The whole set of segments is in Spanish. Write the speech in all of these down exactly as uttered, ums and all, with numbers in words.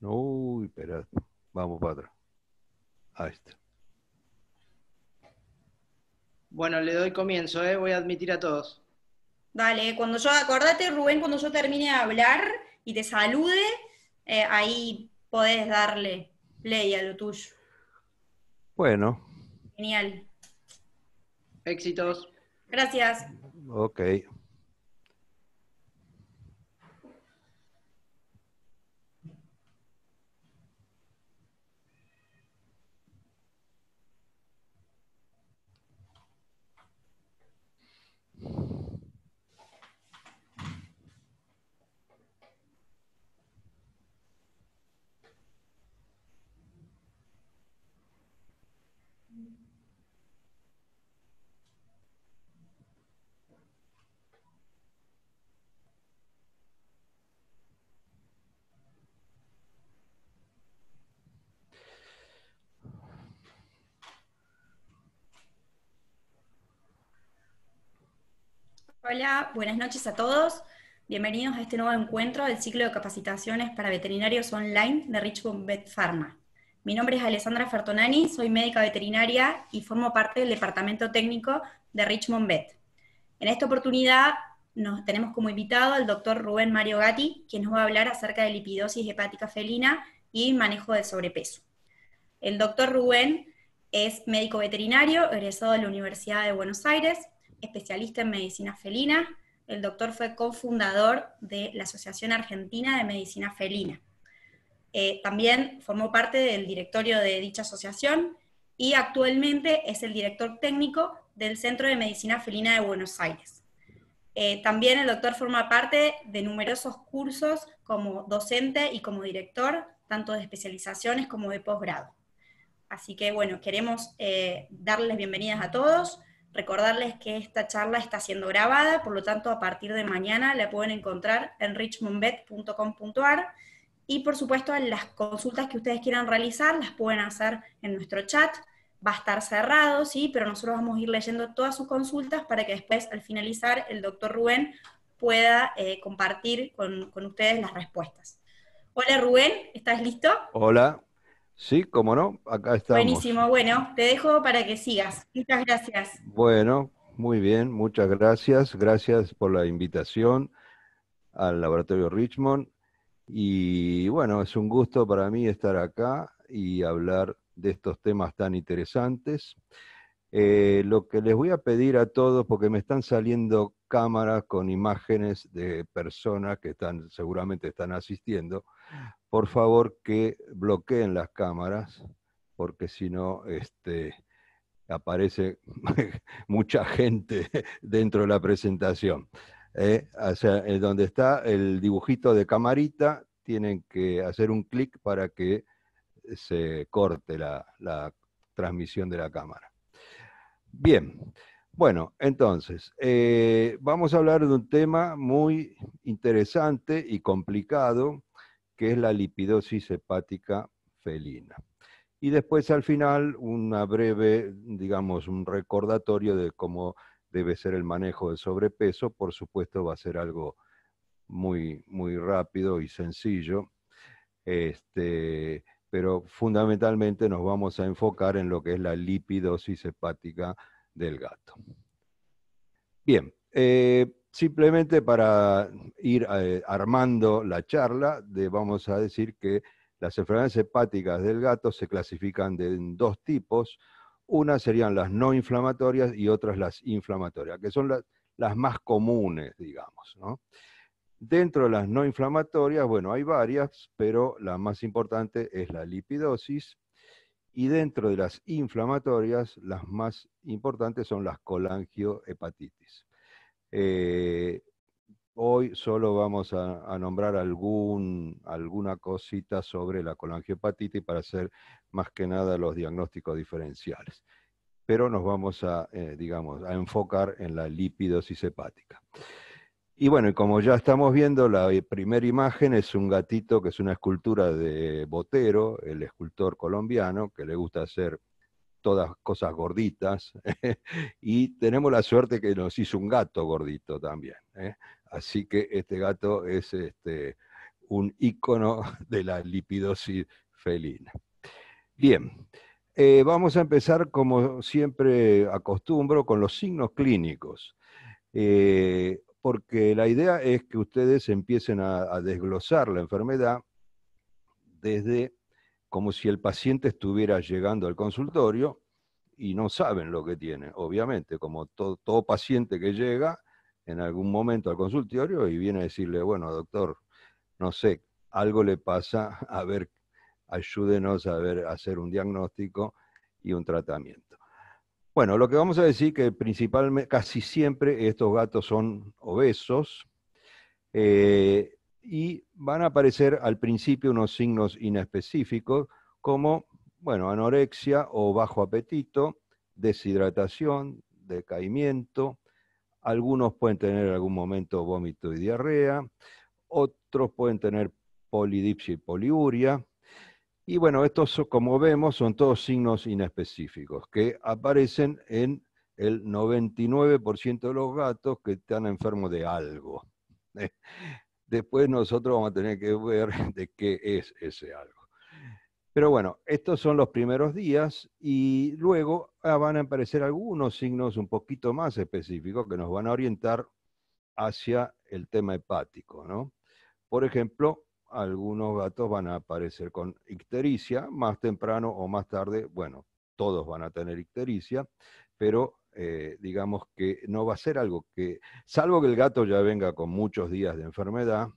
Uy, espera, vamos para atrás. Ahí está. Bueno, le doy comienzo, ¿eh? Voy a admitir a todos. Dale, cuando yo, acordate Rubén, cuando yo termine de hablar y te salude, eh, ahí podés darle play a lo tuyo. Bueno. Genial. Éxitos. Gracias. Ok. Hola, buenas noches a todos. Bienvenidos a este nuevo encuentro del ciclo de capacitaciones para veterinarios online de Richmond Vet Pharma. Mi nombre es Alessandra Fertonani, soy médica veterinaria y formo parte del departamento técnico de Richmond Vet. En esta oportunidad nos tenemos como invitado al doctor Rubén Mario Gatti, quien nos va a hablar acerca de lipidosis hepática felina y manejo del sobrepeso. El doctor Rubén es médico veterinario, egresado de la Universidad de Buenos Aires, especialista en medicina felina. El doctor fue cofundador de la Asociación Argentina de Medicina Felina. Eh, también formó parte del directorio de dicha asociación y actualmente es el director técnico del Centro de Medicina Felina de Buenos Aires. Eh, también el doctor forma parte de numerosos cursos como docente y como director, tanto de especializaciones como de posgrado. Así que bueno, queremos eh, darles bienvenidas a todos. Recordarles que esta charla está siendo grabada, por lo tanto a partir de mañana la pueden encontrar en richmond vet punto com punto a r y por supuesto las consultas que ustedes quieran realizar las pueden hacer en nuestro chat, va a estar cerrado, sí, pero nosotros vamos a ir leyendo todas sus consultas para que después al finalizar el doctor Rubén pueda eh, compartir con, con ustedes las respuestas. Hola Rubén, ¿estás listo? Hola. Sí, cómo no, acá estamos. Buenísimo, bueno, te dejo para que sigas. Muchas gracias. Bueno, muy bien, muchas gracias. Gracias por la invitación al Laboratorio Richmond. Y bueno, es un gusto para mí estar acá y hablar de estos temas tan interesantes. Eh, lo que les voy a pedir a todos, porque me están saliendo cámaras con imágenes de personas que están, seguramente están asistiendo, por favor que bloqueen las cámaras, porque si no este, aparece mucha gente dentro de la presentación. Eh, o sea, donde está el dibujito de camarita, tienen que hacer un clic para que se corte la, la transmisión de la cámara. Bien, bueno, entonces, eh, vamos a hablar de un tema muy interesante y complicado, que es la lipidosis hepática felina. Y después al final una breve, digamos, un recordatorio de cómo debe ser el manejo del sobrepeso. Por supuesto va a ser algo muy, muy rápido y sencillo, este, pero fundamentalmente nos vamos a enfocar en lo que es la lipidosis hepática del gato. Bien, eh, simplemente para ir eh, armando la charla, de, vamos a decir que las enfermedades hepáticas del gato se clasifican de, en dos tipos. Una serían las no inflamatorias y otras las inflamatorias, que son la, las más comunes, digamos, ¿no? Dentro de las no inflamatorias, bueno, hay varias, pero la más importante es la lipidosis. Y dentro de las inflamatorias, las más importantes son las colangiohepatitis. Eh, hoy solo vamos a, a nombrar algún, alguna cosita sobre la colangiohepatitis para hacer más que nada los diagnósticos diferenciales. Pero nos vamos a, eh, digamos, a enfocar en la lipidosis hepática. Y bueno, y como ya estamos viendo, la primera imagen es un gatito que es una escultura de Botero, el escultor colombiano, que le gusta hacer todas cosas gorditas, y tenemos la suerte que nos hizo un gato gordito también, ¿eh? Así que este gato es este, un ícono de la lipidosis felina. Bien, eh, vamos a empezar como siempre acostumbro con los signos clínicos, eh, porque la idea es que ustedes empiecen a, a desglosar la enfermedad desde como si el paciente estuviera llegando al consultorio y no saben lo que tiene, obviamente, como todo, todo paciente que llega en algún momento al consultorio y viene a decirle, bueno, doctor, no sé, algo le pasa, a ver, ayúdenos a ver, a hacer un diagnóstico y un tratamiento. Bueno, lo que vamos a decir que principalmente, casi siempre estos gatos son obesos, eh, y van a aparecer al principio unos signos inespecíficos como, bueno, anorexia o bajo apetito, deshidratación, decaimiento, algunos pueden tener en algún momento vómito y diarrea, otros pueden tener polidipsia y poliuria, y bueno, estos, como vemos, son todos signos inespecíficos que aparecen en el noventa y nueve por ciento de los gatos que están enfermos de algo. Después nosotros vamos a tener que ver de qué es ese algo. Pero bueno, estos son los primeros días y luego van a aparecer algunos signos un poquito más específicos que nos van a orientar hacia el tema hepático, ¿no? Por ejemplo, algunos gatos van a aparecer con ictericia, más temprano o más tarde, bueno, todos van a tener ictericia, pero Eh, digamos que no va a ser algo que, salvo que el gato ya venga con muchos días de enfermedad,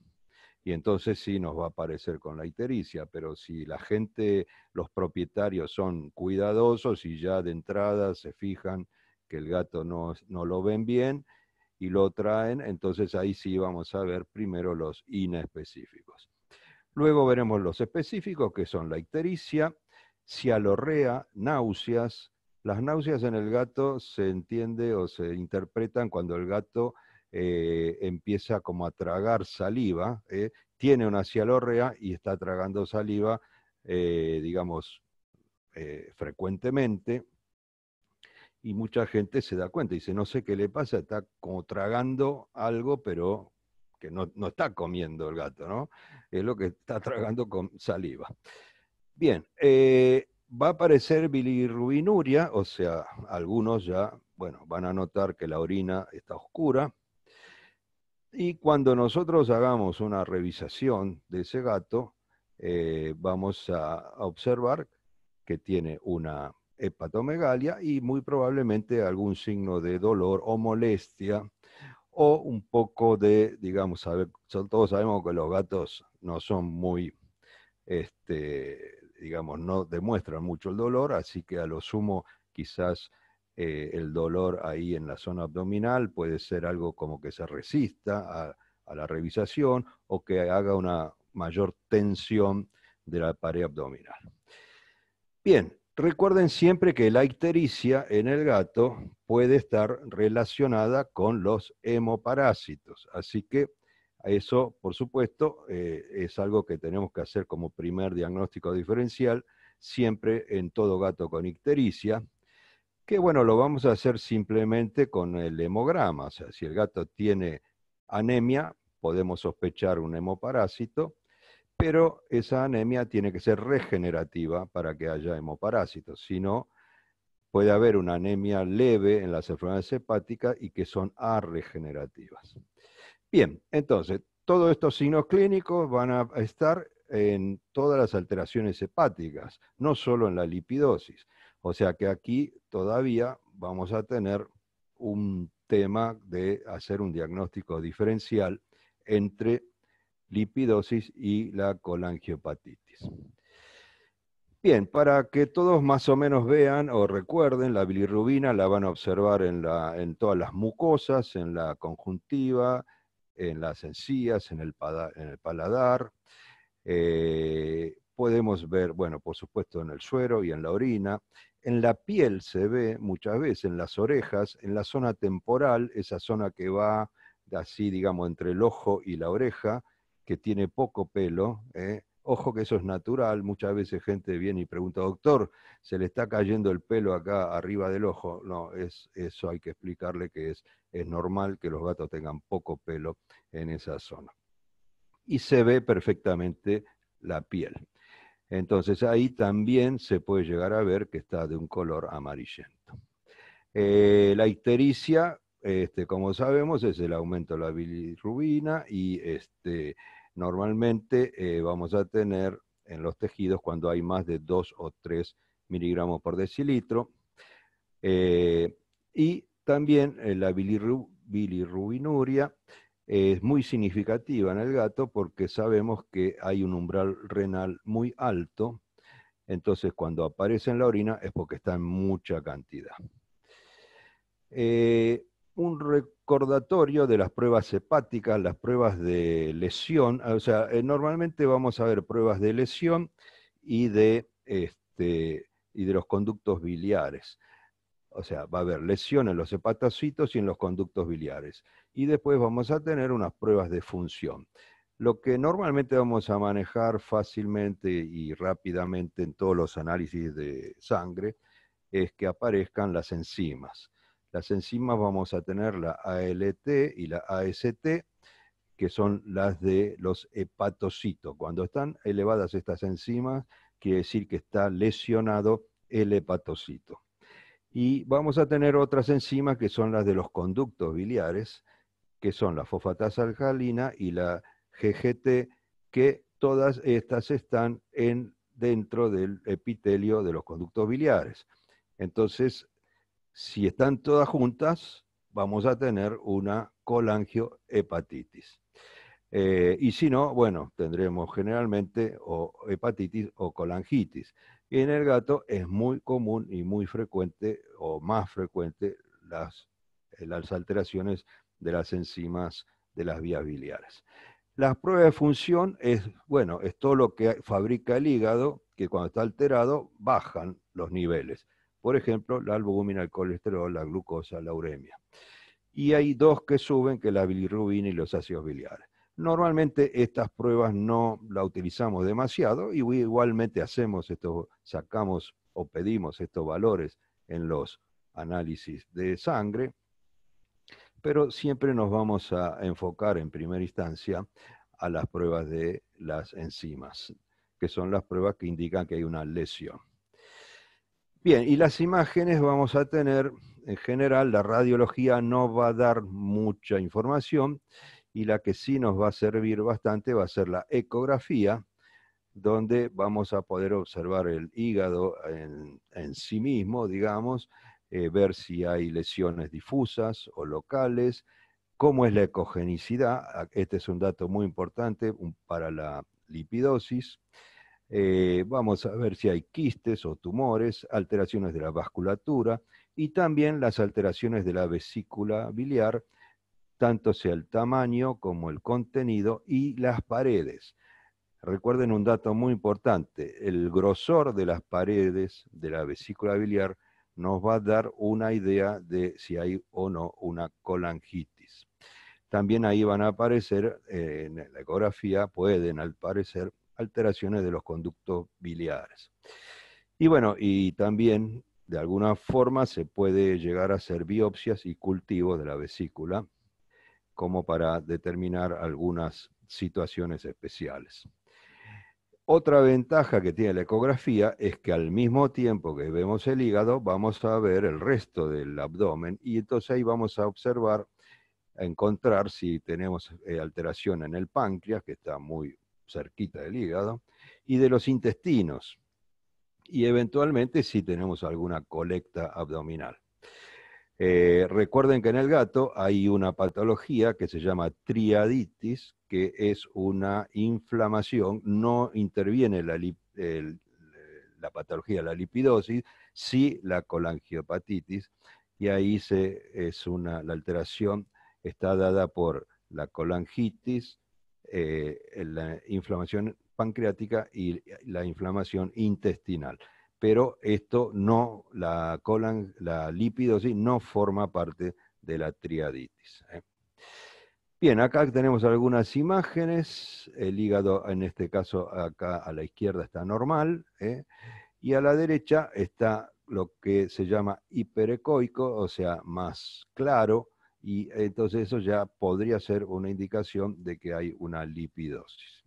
y entonces sí nos va a aparecer con la ictericia, pero si la gente, los propietarios son cuidadosos y ya de entrada se fijan que el gato no, no lo ven bien y lo traen, entonces ahí sí vamos a ver primero los inespecíficos. Luego veremos los específicos, que son la ictericia, cialorrea, náuseas. Las náuseas en el gato se entiende o se interpretan cuando el gato eh, empieza como a tragar saliva, eh, tiene una cialorrea y está tragando saliva, eh, digamos, eh, frecuentemente, y mucha gente se da cuenta, dice, no sé qué le pasa, está como tragando algo, pero que no, no está comiendo el gato, ¿no? Es lo que está tragando con saliva. Bien, eh, va a aparecer bilirrubinuria, o sea, algunos ya, bueno, van a notar que la orina está oscura. Y cuando nosotros hagamos una revisación de ese gato, eh, vamos a observar que tiene una hepatomegalia y muy probablemente algún signo de dolor o molestia, o un poco de, digamos, a ver, todos sabemos que los gatos no son muy... Este, digamos, no demuestran mucho el dolor, así que a lo sumo quizás eh, el dolor ahí en la zona abdominal puede ser algo como que se resista a, a la revisación o que haga una mayor tensión de la pared abdominal. Bien, recuerden siempre que la ictericia en el gato puede estar relacionada con los hemoparásitos, así que eso, por supuesto, eh, es algo que tenemos que hacer como primer diagnóstico diferencial, siempre en todo gato con ictericia, que bueno, lo vamos a hacer simplemente con el hemograma, o sea, si el gato tiene anemia, podemos sospechar un hemoparásito, pero esa anemia tiene que ser regenerativa para que haya hemoparásitos, si no, puede haber una anemia leve en las enfermedades hepáticas y que son arregenerativas. Bien, entonces, todos estos signos clínicos van a estar en todas las alteraciones hepáticas, no solo en la lipidosis. O sea que aquí todavía vamos a tener un tema de hacer un diagnóstico diferencial entre lipidosis y la colangiopatitis. Bien, para que todos más o menos vean o recuerden, la bilirrubina la van a observar en, la, en todas las mucosas, en la conjuntiva, en las encías, en el, pada, en el paladar, eh, podemos ver, bueno, por supuesto en el suero y en la orina, en la piel se ve muchas veces, en las orejas, en la zona temporal, esa zona que va así, digamos, entre el ojo y la oreja, que tiene poco pelo, eh. Ojo que eso es natural, muchas veces gente viene y pregunta, doctor, se le está cayendo el pelo acá arriba del ojo. No, es, eso hay que explicarle que es, es normal que los gatos tengan poco pelo en esa zona. y se ve perfectamente la piel. Entonces ahí también se puede llegar a ver que está de un color amarillento. Eh, la ictericia, este, como sabemos, es el aumento de la bilirrubina y este, normalmente eh, vamos a tener en los tejidos cuando hay más de dos o tres miligramos por decilitro. Eh, y también eh, la bilirru- bilirrubinuria eh, es muy significativa en el gato porque sabemos que hay un umbral renal muy alto, entonces cuando aparece en la orina es porque está en mucha cantidad. Eh, un recordatorio de las pruebas hepáticas, las pruebas de lesión, o sea, eh, normalmente vamos a ver pruebas de lesión y de, este, y de los conductos biliares. O sea, va a haber lesión en los hepatocitos y en los conductos biliares. Y después vamos a tener unas pruebas de función. Lo que normalmente vamos a manejar fácilmente y rápidamente en todos los análisis de sangre es que aparezcan las enzimas. Las enzimas vamos a tener la A L T y la A S T, que son las de los hepatocitos. Cuando están elevadas estas enzimas, quiere decir que está lesionado el hepatocito. Y vamos a tener otras enzimas que son las de los conductos biliares, que son la fosfatasa alcalina y la G G T, que todas estas están en, dentro del epitelio de los conductos biliares. Entonces, si están todas juntas, vamos a tener una colangiohepatitis. Eh, y si no, bueno, tendremos generalmente o hepatitis o colangitis. Y en el gato es muy común y muy frecuente, o más frecuente, las, las alteraciones de las enzimas de las vías biliares. Las pruebas de función es, bueno, es todo lo que fabrica el hígado, que cuando está alterado bajan los niveles. Por ejemplo, la albúmina, el colesterol, la glucosa, la uremia. Y hay dos que suben, que es la bilirrubina y los ácidos biliares. Normalmente estas pruebas no las utilizamos demasiado y igualmente hacemos esto, sacamos o pedimos estos valores en los análisis de sangre, pero siempre nos vamos a enfocar en primera instancia a las pruebas de las enzimas, que son las pruebas que indican que hay una lesión. Bien, y las imágenes vamos a tener, en general, la radiología no va a dar mucha información, y la que sí nos va a servir bastante va a ser la ecografía, donde vamos a poder observar el hígado en, en sí mismo, digamos, eh, ver si hay lesiones difusas o locales, cómo es la ecogenicidad, este es un dato muy importante para la lipidosis. Eh, vamos a ver si hay quistes o tumores, alteraciones de la vasculatura y también las alteraciones de la vesícula biliar, tanto sea el tamaño como el contenido y las paredes. Recuerden un dato muy importante, el grosor de las paredes de la vesícula biliar nos va a dar una idea de si hay o no una colangitis. También ahí van a aparecer, eh, en la ecografía pueden aparecer alteraciones de los conductos biliares. Y bueno, y también de alguna forma se puede llegar a hacer biopsias y cultivos de la vesícula como para determinar algunas situaciones especiales. Otra ventaja que tiene la ecografía es que al mismo tiempo que vemos el hígado vamos a ver el resto del abdomen y entonces ahí vamos a observar, a encontrar si tenemos eh, alteración en el páncreas, que está muy cerquita del hígado, y de los intestinos, y eventualmente si tenemos alguna colecta abdominal. Eh, recuerden que en el gato hay una patología que se llama triaditis, que es una inflamación, no interviene la, lip, el, la patología de la lipidosis, sí la colangiohepatitis, y ahí se, es una, la alteración está dada por la colangitis, Eh, la inflamación pancreática y la inflamación intestinal. Pero esto no, la, colan, la lipidosis no forma parte de la triaditis. ¿eh? Bien, acá tenemos algunas imágenes. El hígado, en este caso, acá a la izquierda está normal. ¿eh? Y a la derecha está lo que se llama hiperecoico, o sea, más claro, y entonces eso ya podría ser una indicación de que hay una lipidosis.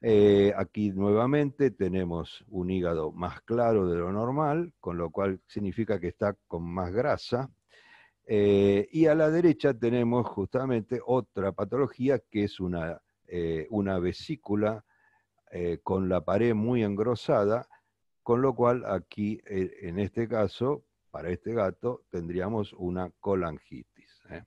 Eh, aquí nuevamente tenemos un hígado más claro de lo normal, con lo cual significa que está con más grasa. Eh, y a la derecha tenemos justamente otra patología que es una, eh, una vesícula eh, con la pared muy engrosada, con lo cual aquí, eh, en este caso, para este gato, tendríamos una colangitis, ¿eh?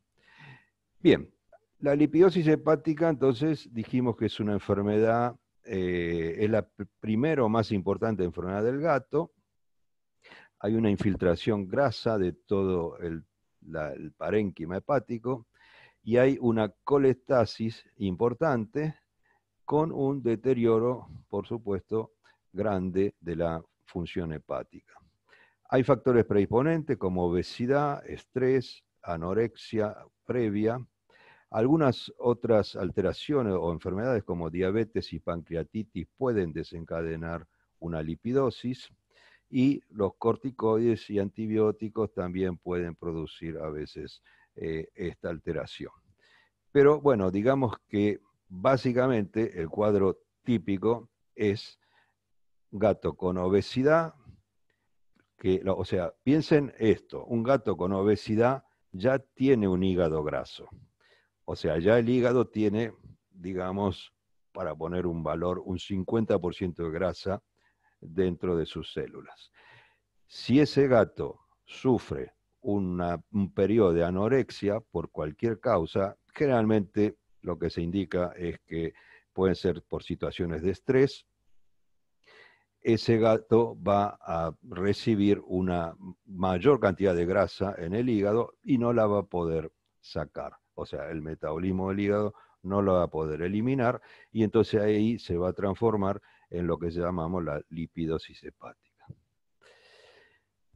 Bien, la lipidosis hepática, entonces, dijimos que es una enfermedad, eh, es la primera o más importante enfermedad del gato. Hay una infiltración grasa de todo el La, el parénquima hepático, y hay una colestasis importante con un deterioro, por supuesto, grande de la función hepática. Hay factores predisponentes como obesidad, estrés, anorexia previa, algunas otras alteraciones o enfermedades como diabetes y pancreatitis pueden desencadenar una lipidosis, y los corticoides y antibióticos también pueden producir a veces eh, esta alteración. Pero bueno, digamos que básicamente el cuadro típico es gato con obesidad, que, o sea, piensen esto, un gato con obesidad ya tiene un hígado graso. O sea, ya el hígado tiene, digamos, para poner un valor, un cincuenta por ciento de grasa dentro de sus células. Si ese gato sufre una, un periodo de anorexia por cualquier causa, generalmente lo que se indica es que pueden ser por situaciones de estrés, ese gato va a recibir una mayor cantidad de grasa en el hígado y no la va a poder sacar. O sea, el metabolismo del hígado no la va a poder eliminar y entonces ahí se va a transformar en lo que llamamos la lipidosis hepática.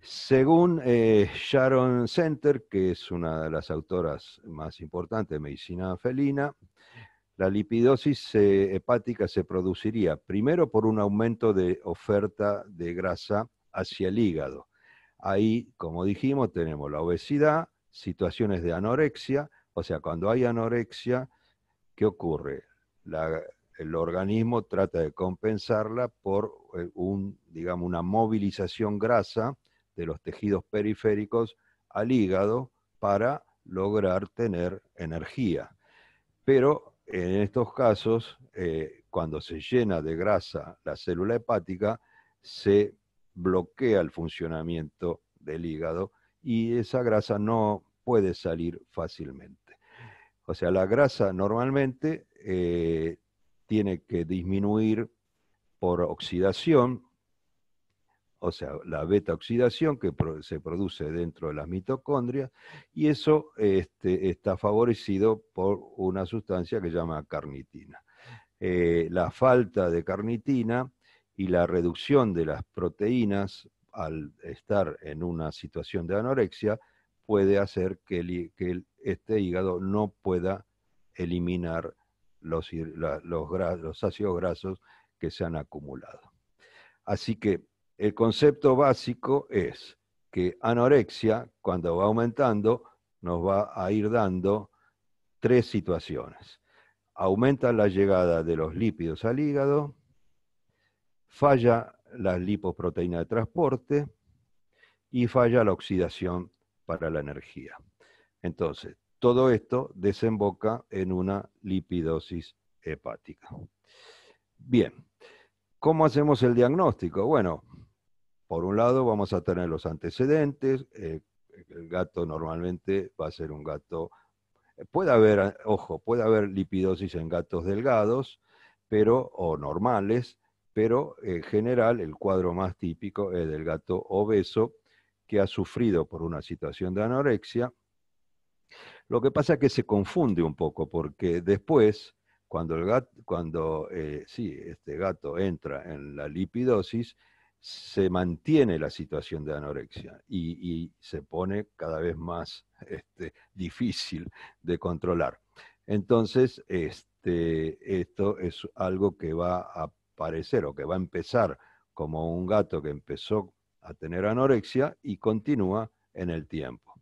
Según eh, Sharon Center, que es una de las autoras más importantes de medicina felina, la lipidosis eh, hepática se produciría primero por un aumento de oferta de grasa hacia el hígado. Ahí, como dijimos, tenemos la obesidad, situaciones de anorexia, o sea, cuando hay anorexia, ¿qué ocurre? La El organismo trata de compensarla por un, digamos, una movilización grasa de los tejidos periféricos al hígado para lograr tener energía. Pero en estos casos, eh, cuando se llena de grasa la célula hepática, se bloquea el funcionamiento del hígado y esa grasa no puede salir fácilmente. O sea, la grasa normalmente Eh, tiene que disminuir por oxidación, o sea, la beta-oxidación que se produce dentro de las mitocondrias, y eso este, está favorecido por una sustancia que se llama carnitina. Eh, la falta de carnitina y la reducción de las proteínas al estar en una situación de anorexia puede hacer que, el, que el, este hígado no pueda eliminar Los, los, los ácidos grasos que se han acumulado. Así que el concepto básico es que anorexia, cuando va aumentando, nos va a ir dando tres situaciones. Aumenta la llegada de los lípidos al hígado, falla las lipoproteínas de transporte y falla la oxidación para la energía. Entonces, todo esto desemboca en una lipidosis hepática. Bien, ¿cómo hacemos el diagnóstico? Bueno, por un lado vamos a tener los antecedentes. Eh, el gato normalmente va a ser un gato... Puede haber, ojo, puede haber lipidosis en gatos delgados pero, o normales, pero en general el cuadro más típico es del gato obeso que ha sufrido por una situación de anorexia. Lo que pasa es que se confunde un poco, porque después, cuando, el gato, cuando eh, sí, este gato entra en la lipidosis, se mantiene la situación de anorexia y, y se pone cada vez más este, difícil de controlar. Entonces, este, esto es algo que va a aparecer o que va a empezar como un gato que empezó a tener anorexia y continúa en el tiempo.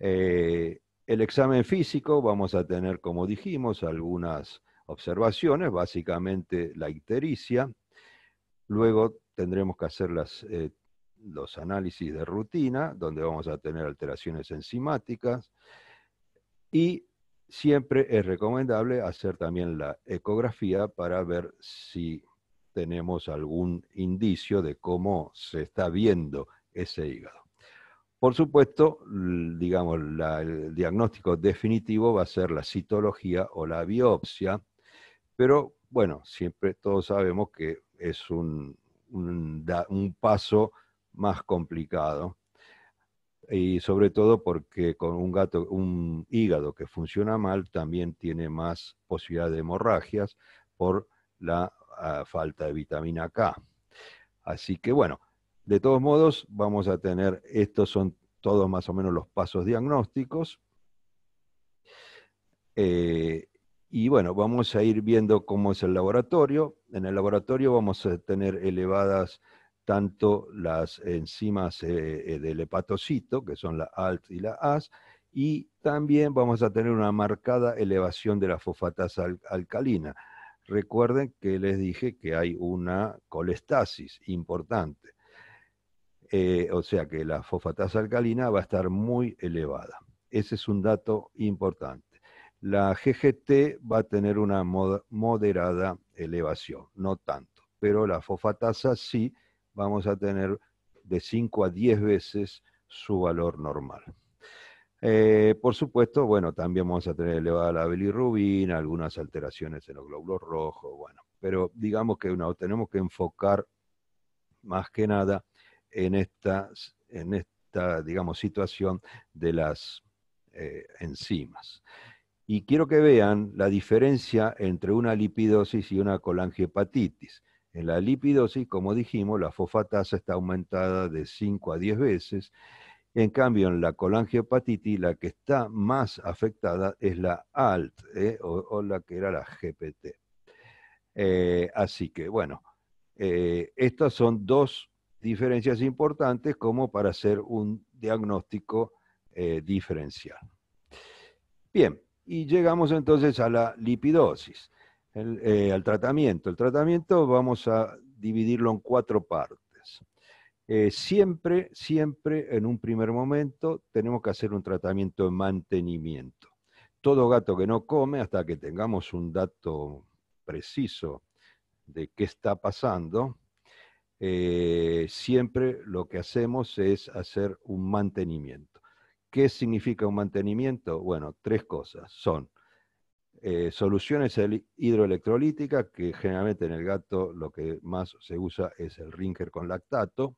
Eh, El examen físico, vamos a tener, como dijimos, algunas observaciones, básicamente la ictericia. Luego tendremos que hacer las, eh, los análisis de rutina, donde vamos a tener alteraciones enzimáticas. Y siempre es recomendable hacer también la ecografía para ver si tenemos algún indicio de cómo se está viendo ese hígado. Por supuesto, digamos, la, el diagnóstico definitivo va a ser la citología o la biopsia, pero bueno, siempre todos sabemos que es un, un, un paso más complicado, y sobre todo porque con un, gato, un hígado que funciona mal también tiene más posibilidad de hemorragias por la uh, falta de vitamina K. Así que bueno, de todos modos, vamos a tener, estos son todos más o menos los pasos diagnósticos. Eh, y bueno, vamos a ir viendo cómo es el laboratorio. En el laboratorio vamos a tener elevadas tanto las enzimas eh, del hepatocito, que son la A L T y la A S, y también vamos a tener una marcada elevación de la fosfatasa al- alcalina. Recuerden que les dije que hay una colestasis importante. Eh, o sea que la fosfatasa alcalina va a estar muy elevada. Ese es un dato importante. La G G T va a tener una moderada elevación, no tanto, pero la fosfatasa sí vamos a tener de cinco a diez veces su valor normal. Eh, por supuesto, bueno, también vamos a tener elevada la bilirrubina, algunas alteraciones en los glóbulos rojos, bueno, pero digamos que no, tenemos que enfocar más que nada en esta, en esta, digamos, situación de las eh, enzimas. Y quiero que vean la diferencia entre una lipidosis y una colangiopatitis. En la lipidosis, como dijimos, la fosfatasa está aumentada de cinco a diez veces. En cambio, en la colangiopatitis, la que está más afectada es la A L T, eh, o, o la que era la G P T. Eh, así que, bueno, eh, estas son dos diferencias importantes como para hacer un diagnóstico eh, diferencial. Bien, y llegamos entonces a la lipidosis, el, eh, al tratamiento. El tratamiento vamos a dividirlo en cuatro partes. Eh, siempre, siempre en un primer momento tenemos que hacer un tratamiento de mantenimiento. Todo gato que no come, hasta que tengamos un dato preciso de qué está pasando, Eh, siempre lo que hacemos es hacer un mantenimiento. ¿Qué significa un mantenimiento? Bueno, tres cosas. Son eh, soluciones hidroelectrolíticas, que generalmente en el gato lo que más se usa es el Ringer con lactato.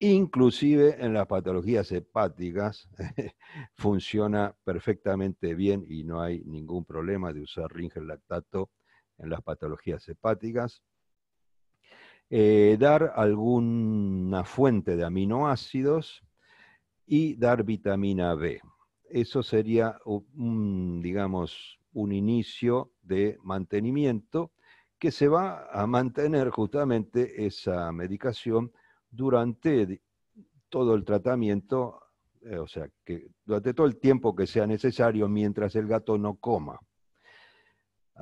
Inclusive en las patologías hepáticas funciona perfectamente bien y no hay ningún problema de usar Ringer lactato en las patologías hepáticas. Eh, dar alguna fuente de aminoácidos y dar vitamina B. Eso sería, un, digamos, un inicio de mantenimiento que se va a mantener justamente esa medicación durante todo el tratamiento, eh, o sea, que durante todo el tiempo que sea necesario mientras el gato no coma.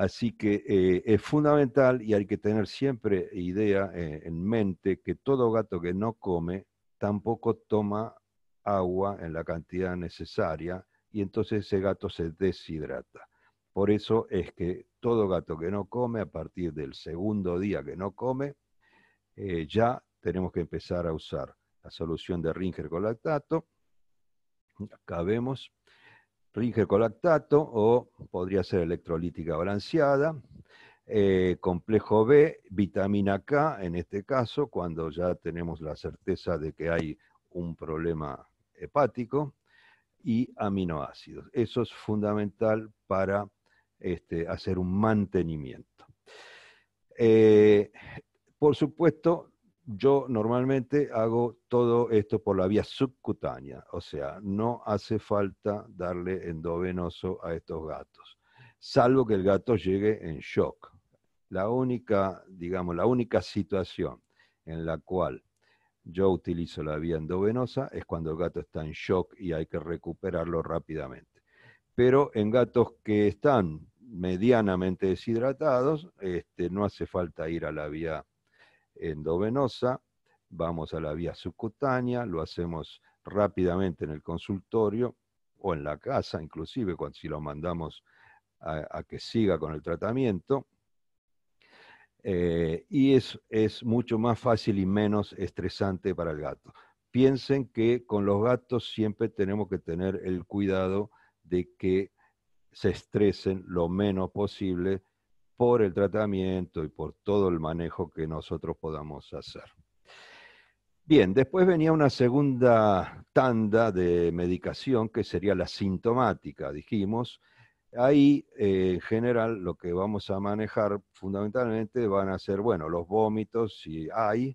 Así que eh, es fundamental y hay que tener siempre idea eh, en mente que todo gato que no come tampoco toma agua en la cantidad necesaria y entonces ese gato se deshidrata. Por eso es que todo gato que no come, a partir del segundo día que no come, eh, ya tenemos que empezar a usar la solución de Ringer con lactato. Acá vemos Ringer con lactato, o podría ser electrolítica balanceada, eh, complejo B, vitamina K, en este caso, cuando ya tenemos la certeza de que hay un problema hepático, y aminoácidos. Eso es fundamental para este, hacer un mantenimiento. Eh, por supuesto, yo normalmente hago todo esto por la vía subcutánea, o sea, no hace falta darle endovenoso a estos gatos, salvo que el gato llegue en shock. La única, digamos, la única situación en la cual yo utilizo la vía endovenosa es cuando el gato está en shock y hay que recuperarlo rápidamente. pero en gatos que están medianamente deshidratados, este, no hace falta ir a la vía endovenosa, vamos a la vía subcutánea, lo hacemos rápidamente en el consultorio o en la casa, inclusive cuando, si lo mandamos a, a que siga con el tratamiento, eh, y es, es mucho más fácil y menos estresante para el gato. Piensen que con los gatos siempre tenemos que tener el cuidado de que se estresen lo menos posible por el tratamiento y por todo el manejo que nosotros podamos hacer. Bien, después venía una segunda tanda de medicación que sería la sintomática, dijimos. Ahí, eh, en general, lo que vamos a manejar fundamentalmente van a ser, bueno, los vómitos, si hay,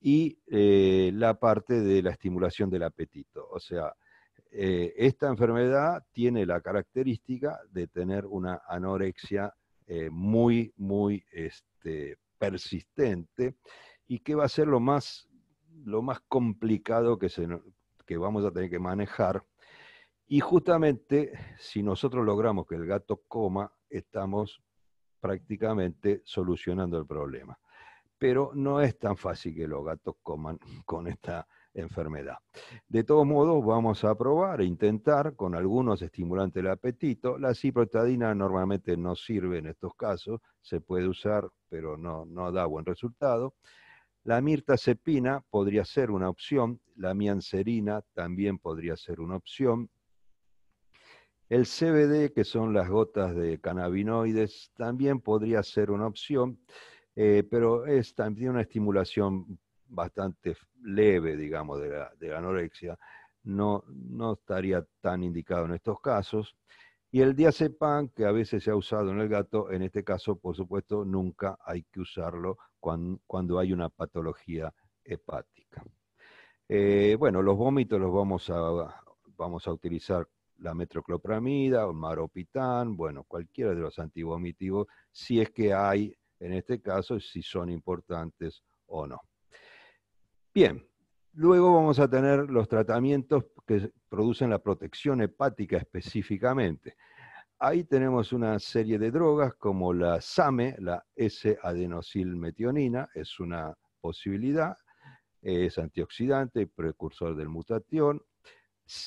y eh, la parte de la estimulación del apetito. O sea, eh, esta enfermedad tiene la característica de tener una anorexia eh, muy, muy este, persistente, y que va a ser lo más... lo más complicado que, se, que vamos a tener que manejar. Y justamente, si nosotros logramos que el gato coma, estamos prácticamente solucionando el problema. Pero no es tan fácil que los gatos coman con esta enfermedad. De todos modos, vamos a probar e intentar con algunos estimulantes del apetito. La ciprotadina normalmente no sirve en estos casos, se puede usar, pero no, no da buen resultado. La mirtazepina podría ser una opción, la mianserina también podría ser una opción. El C B D, que son las gotas de cannabinoides, también podría ser una opción, eh, pero es también una estimulación bastante leve, digamos, de la, de la anorexia. No, no estaría tan indicado en estos casos. Y el diazepam, que a veces se ha usado en el gato, en este caso, por supuesto, nunca hay que usarlo cuando, cuando hay una patología hepática. Eh, bueno, los vómitos los vamos a, vamos a utilizar la metroclopramida o maropitán, bueno, cualquiera de los antivomitivos, si es que hay, en este caso, si son importantes o no. Bien, luego vamos a tener los tratamientos que producen la protección hepática específicamente. Ahí tenemos una serie de drogas como la SAMe, la S-adenosilmetionina, es una posibilidad, es antioxidante y precursor del mutatión.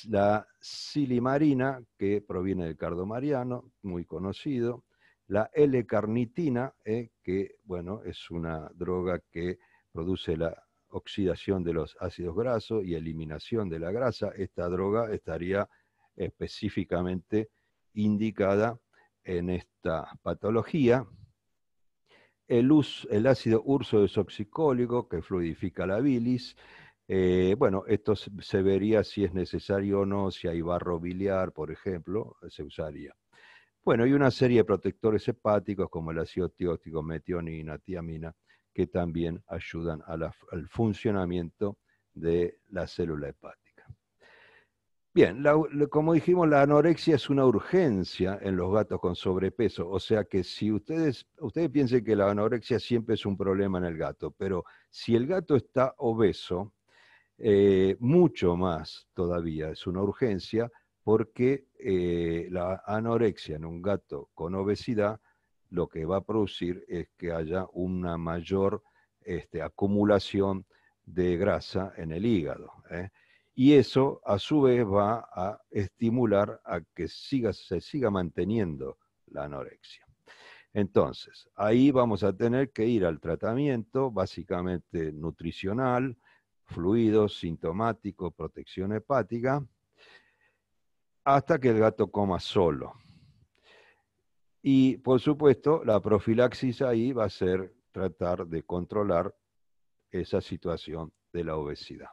La silimarina, que proviene del cardomariano, muy conocido. La L-Carnitina, eh, que bueno, es una droga que produce la oxidación de los ácidos grasos y eliminación de la grasa. Esta droga estaría específicamente indicada en esta patología. El, uso, el ácido urso desoxicólico que fluidifica la bilis. Eh, bueno, esto se vería si es necesario o no, si hay barro biliar, por ejemplo, se usaría. Bueno, y una serie de protectores hepáticos como el ácido tiótico, metionina, tiamina, que también ayudan a la, al funcionamiento de la célula hepática. Bien, la, como dijimos, la anorexia es una urgencia en los gatos con sobrepeso, o sea que si ustedes, ustedes piensen que la anorexia siempre es un problema en el gato, pero si el gato está obeso, eh, mucho más todavía es una urgencia, porque eh, la anorexia en un gato con obesidad lo que va a producir es que haya una mayor este, acumulación de grasa en el hígado, ¿eh? Y eso a su vez va a estimular a que siga, se siga manteniendo la anorexia. Entonces, ahí vamos a tener que ir al tratamiento básicamente nutricional, fluidos, sintomático, protección hepática, hasta que el gato coma solo. Y, por supuesto, la profilaxis ahí va a ser tratar de controlar esa situación de la obesidad.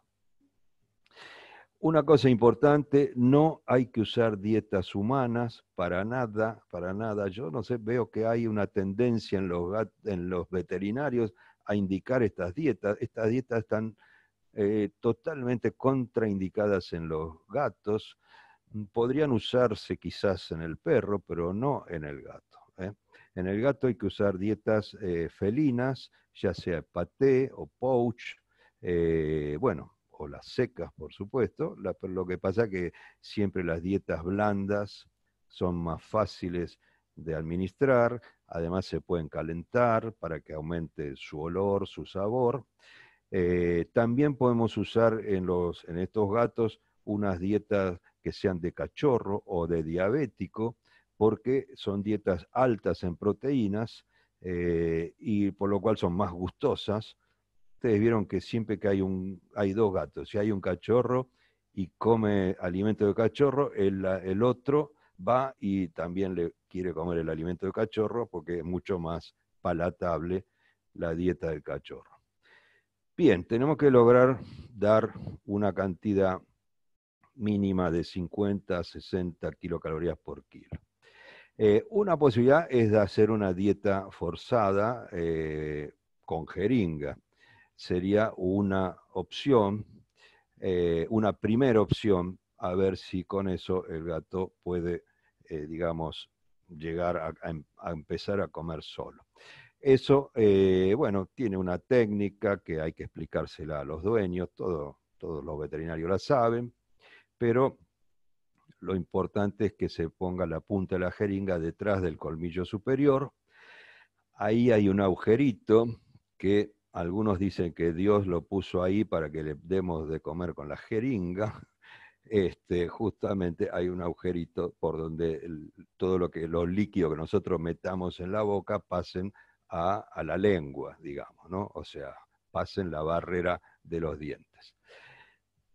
Una cosa importante, no hay que usar dietas humanas para nada, para nada. Yo no sé, veo que hay una tendencia en los, en los veterinarios a indicar estas dietas. Estas dietas están eh, totalmente contraindicadas en los gatos. Podrían usarse quizás en el perro, pero no en el gato, ¿eh? En el gato hay que usar dietas eh, felinas, ya sea paté o pouch, eh, bueno, o las secas, por supuesto. La, lo que pasa es que siempre las dietas blandas son más fáciles de administrar, además se pueden calentar para que aumente su olor, su sabor. Eh, también podemos usar en, los, en estos gatos unas dietas que sean de cachorro o de diabético, porque son dietas altas en proteínas eh, y por lo cual son más gustosas. Ustedes vieron que siempre que hay, un, hay dos gatos, si hay un cachorro y come alimento de cachorro, el, el otro va y también le quiere comer el alimento de cachorro porque es mucho más palatable la dieta del cachorro. Bien, tenemos que lograr dar una cantidad mínima de cincuenta a sesenta kilocalorías por kilo. Eh, una posibilidad es de hacer una dieta forzada eh, con jeringa. Sería una opción, eh, una primera opción, a ver si con eso el gato puede, eh, digamos, llegar a, a empezar a comer solo. Eso, eh, bueno, tiene una técnica que hay que explicársela a los dueños, todo, todos los veterinarios la saben, pero lo importante es que se ponga la punta de la jeringa detrás del colmillo superior. Ahí hay un agujerito que algunos dicen que Dios lo puso ahí para que le demos de comer con la jeringa. Este, justamente hay un agujerito por donde el, todo lo que los líquidos que nosotros metamos en la boca pasen a, a la lengua, digamos, ¿no? O sea, pasen la barrera de los dientes.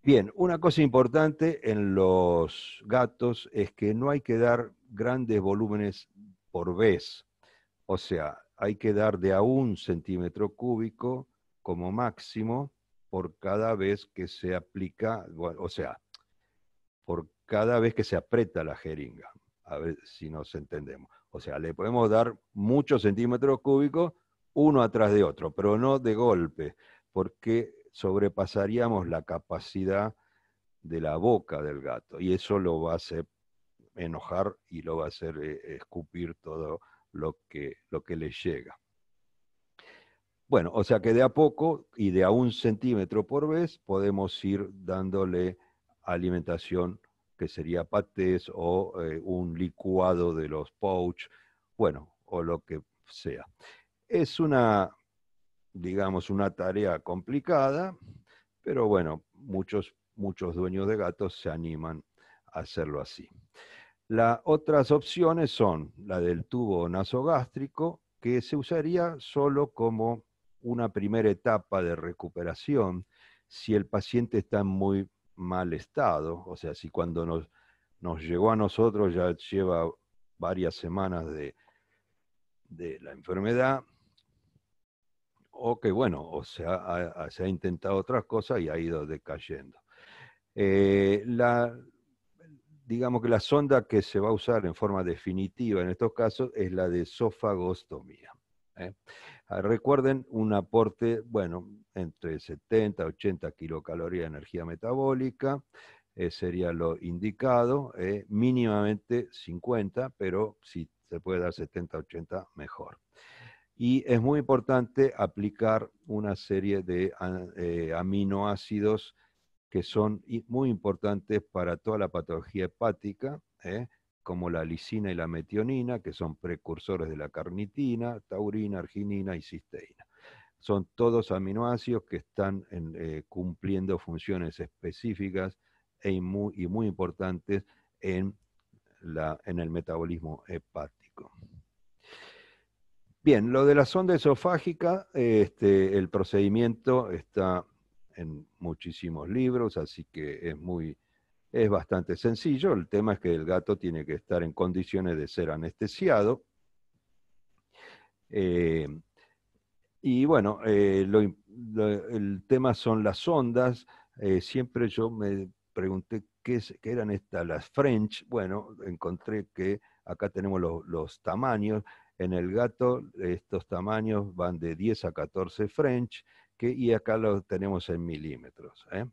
Bien, una cosa importante en los gatos es que no hay que dar grandes volúmenes por vez. O sea, hay que dar de a un centímetro cúbico como máximo por cada vez que se aplica, o sea, por cada vez que se aprieta la jeringa. A ver si nos entendemos. O sea, le podemos dar muchos centímetros cúbicos uno atrás de otro, pero no de golpe, porque sobrepasaríamos la capacidad de la boca del gato y eso lo va a hacer enojar y lo va a hacer escupir todo lo que, lo que le llega. Bueno, o sea que de a poco y de a un centímetro por vez podemos ir dándole alimentación que sería patés o eh, un licuado de los pouch, bueno, o lo que sea. Es una... digamos, una tarea complicada, pero bueno, muchos, muchos dueños de gatos se animan a hacerlo así. Las otras opciones son la del tubo nasogástrico, que se usaría solo como una primera etapa de recuperación si el paciente está en muy mal estado, o sea, si cuando nos, nos llegó a nosotros ya lleva varias semanas de, de la enfermedad, o que bueno, o sea, ha, ha, se ha intentado otras cosas y ha ido decayendo. Eh, la, digamos que la sonda que se va a usar en forma definitiva en estos casos es la de esofagostomía. ¿eh? Recuerden un aporte, bueno, entre setenta a ochenta kilocalorías de energía metabólica, eh, sería lo indicado, eh, mínimamente cincuenta, pero si se puede dar setenta a ochenta, mejor. Y es muy importante aplicar una serie de eh, aminoácidos que son muy importantes para toda la patología hepática, ¿eh? como la lisina y la metionina, que son precursores de la carnitina, taurina, arginina y cisteína. Son todos aminoácidos que están en, eh, cumpliendo funciones específicas e muy, y muy importantes en, la, en el metabolismo hepático. Bien, lo de la sonda esofágica, este, el procedimiento está en muchísimos libros, así que es, muy, es bastante sencillo. El tema es que el gato tiene que estar en condiciones de ser anestesiado. Eh, y bueno, eh, lo, lo, el tema son las sondas. Eh, siempre yo me pregunté qué, es, qué eran estas, las French. Bueno, encontré que acá tenemos los, los tamaños. En el gato estos tamaños van de diez a catorce French, que, y acá los tenemos en milímetros. ¿eh?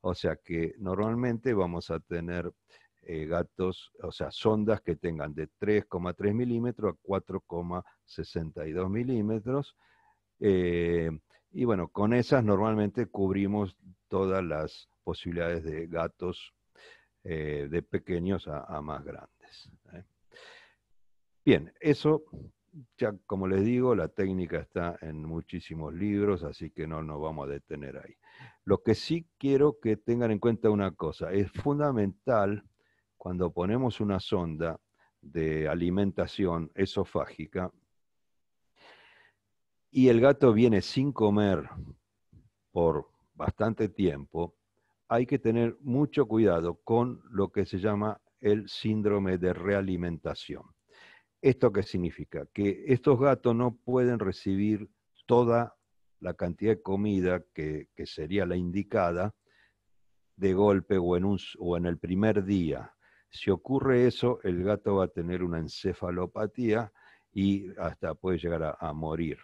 O sea que normalmente vamos a tener eh, gatos, o sea, sondas que tengan de tres coma tres milímetros a cuatro coma sesenta y dos milímetros. Eh, y bueno, con esas normalmente cubrimos todas las posibilidades de gatos eh, de pequeños a, a más grandes. ¿eh? Bien, eso, ya como les digo, la técnica está en muchísimos libros, así que no nos vamos a detener ahí. Lo que sí quiero que tengan en cuenta una cosa, es fundamental cuando ponemos una sonda de alimentación esofágica y el gato viene sin comer por bastante tiempo, hay que tener mucho cuidado con lo que se llama el síndrome de realimentación. ¿Esto qué significa? Que estos gatos no pueden recibir toda la cantidad de comida que, que sería la indicada de golpe o en, un, o en el primer día. Si ocurre eso, el gato va a tener una encefalopatía y hasta puede llegar a, a morir.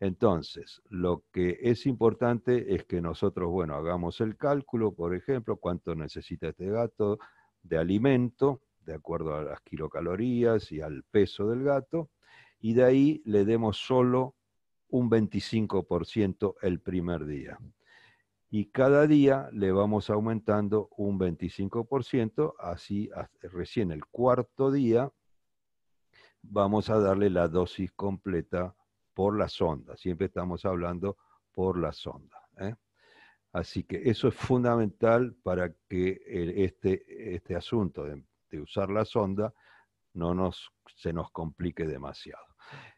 Entonces, lo que es importante es que nosotros, bueno, hagamos el cálculo, por ejemplo, cuánto necesita este gato de alimento, de acuerdo a las kilocalorías y al peso del gato, y de ahí le demos solo un veinticinco por ciento el primer día. Y cada día le vamos aumentando un veinticinco por ciento, así recién el cuarto día vamos a darle la dosis completa por la sonda. Siempre estamos hablando por la sonda, ¿eh? Así que eso es fundamental para que este, este asunto de, de usar la sonda no nos, se nos complique demasiado.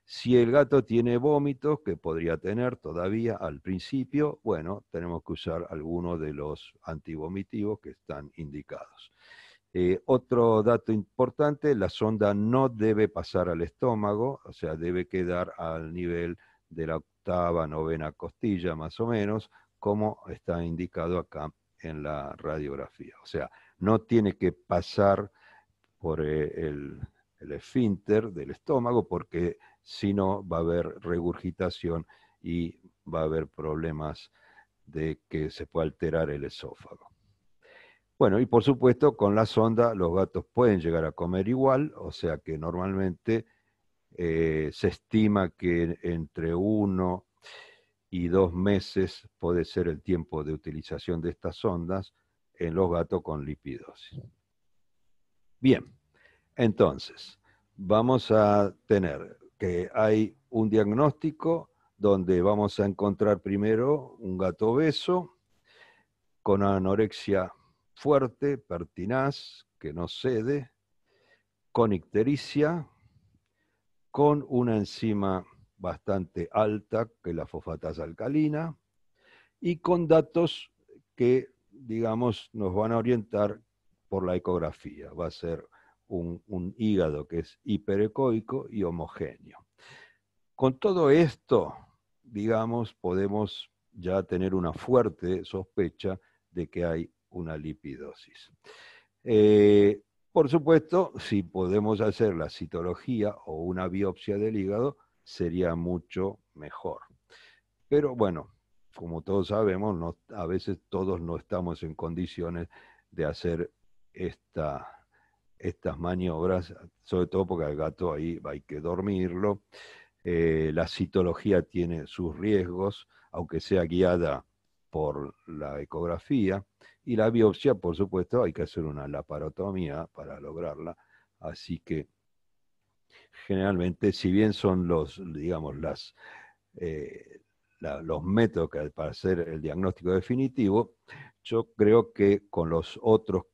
Si el gato tiene vómitos, que podría tener todavía al principio, bueno, tenemos que usar algunos de los antivomitivos que están indicados. Eh, otro dato importante, la sonda no debe pasar al estómago, o sea, debe quedar al nivel de la octava, novena costilla, más o menos, como está indicado acá en la radiografía. O sea, no tiene que pasar por el... el esfínter del estómago, porque si no va a haber regurgitación y va a haber problemas de que se pueda alterar el esófago. Bueno, y por supuesto, con la sonda los gatos pueden llegar a comer igual, o sea que normalmente eh, se estima que entre uno y dos meses puede ser el tiempo de utilización de estas sondas en los gatos con lipidosis. Bien. Entonces, vamos a tener que hay un diagnóstico donde vamos a encontrar primero un gato obeso con anorexia fuerte, pertinaz, que no cede, con ictericia, con una enzima bastante alta, que es la fosfatasa alcalina, y con datos que, digamos, nos van a orientar por la ecografía. Va a ser Un, un hígado que es hiperecoico y homogéneo. Con todo esto, digamos, podemos ya tener una fuerte sospecha de que hay una lipidosis. Eh, por supuesto, si podemos hacer la citología o una biopsia del hígado, sería mucho mejor. Pero bueno, como todos sabemos, no, a veces todos no estamos en condiciones de hacer esta... estas maniobras, sobre todo porque al gato ahí hay que dormirlo. Eh, la citología tiene sus riesgos, aunque sea guiada por la ecografía. Y la biopsia, por supuesto, hay que hacer una laparotomía para lograrla. Así que, generalmente, si bien son los, digamos, las, eh, la, los métodos para hacer el diagnóstico definitivo, yo creo que con los otros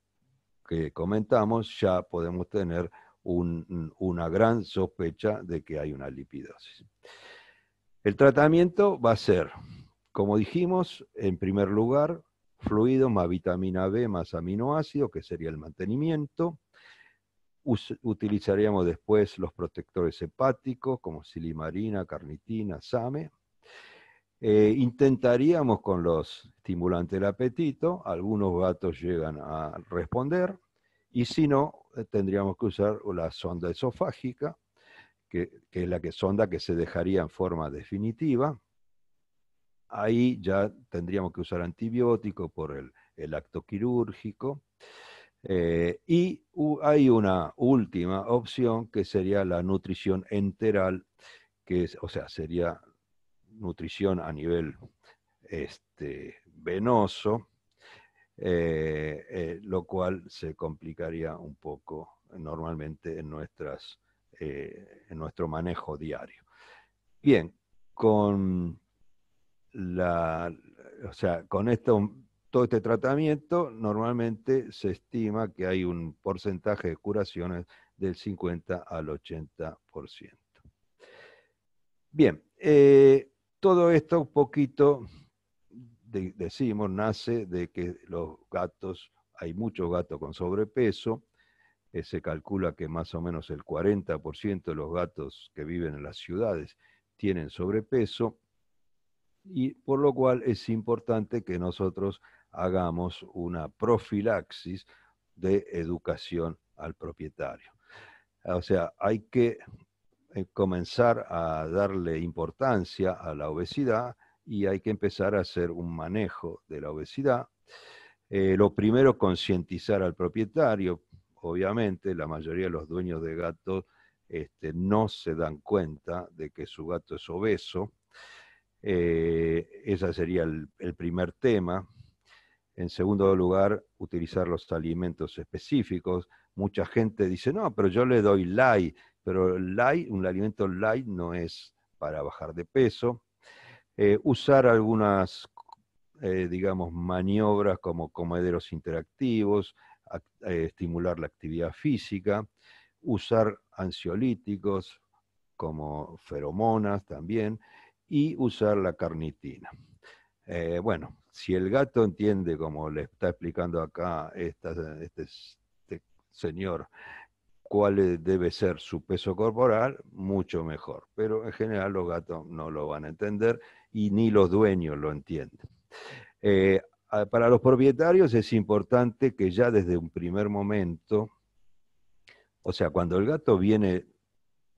que comentamos, ya podemos tener un, una gran sospecha de que hay una lipidosis. El tratamiento va a ser, como dijimos, en primer lugar, fluido más vitamina B más aminoácidos, que sería el mantenimiento. Us- utilizaríamos después los protectores hepáticos, como silimarina, carnitina, SAMe. Eh, intentaríamos con los estimulantes del apetito, algunos gatos llegan a responder, y si no, tendríamos que usar la sonda esofágica, que, que es la que, sonda que se dejaría en forma definitiva. Ahí ya tendríamos que usar antibióticos por el, el acto quirúrgico. Eh, y hay una última opción que sería la nutrición enteral, que es, o sea, sería... nutrición a nivel este, venoso, eh, eh, lo cual se complicaría un poco normalmente en nuestras eh, en nuestro manejo diario. Bien, con, la, o sea, con esto, todo este tratamiento, normalmente se estima que hay un porcentaje de curaciones del cincuenta al ochenta por ciento. Bien, eh, todo esto un poquito, de, decimos, nace de que los gatos, hay muchos gatos con sobrepeso, eh, se calcula que más o menos el cuarenta por ciento de los gatos que viven en las ciudades tienen sobrepeso, y por lo cual es importante que nosotros hagamos una profilaxis de educación al propietario. O sea, hay que comenzar a darle importancia a la obesidad y hay que empezar a hacer un manejo de la obesidad. Eh, lo primero, concientizar al propietario. Obviamente, la mayoría de los dueños de gatos este, no se dan cuenta de que su gato es obeso. Eh, ese sería el, el primer tema. En segundo lugar, utilizar los alimentos específicos. Mucha gente dice, no, pero yo le doy light, pero light, un alimento light no es para bajar de peso. Eh, usar algunas, eh, digamos, maniobras como comederos interactivos, act, eh, estimular la actividad física, usar ansiolíticos como feromonas también, y usar la carnitina. Eh, bueno, si el gato entiende, como le está explicando acá esta, este, este señor, cuál debe ser su peso corporal, mucho mejor. Pero en general los gatos no lo van a entender y ni los dueños lo entienden. Eh, para los propietarios es importante que ya desde un primer momento, o sea, cuando el gato viene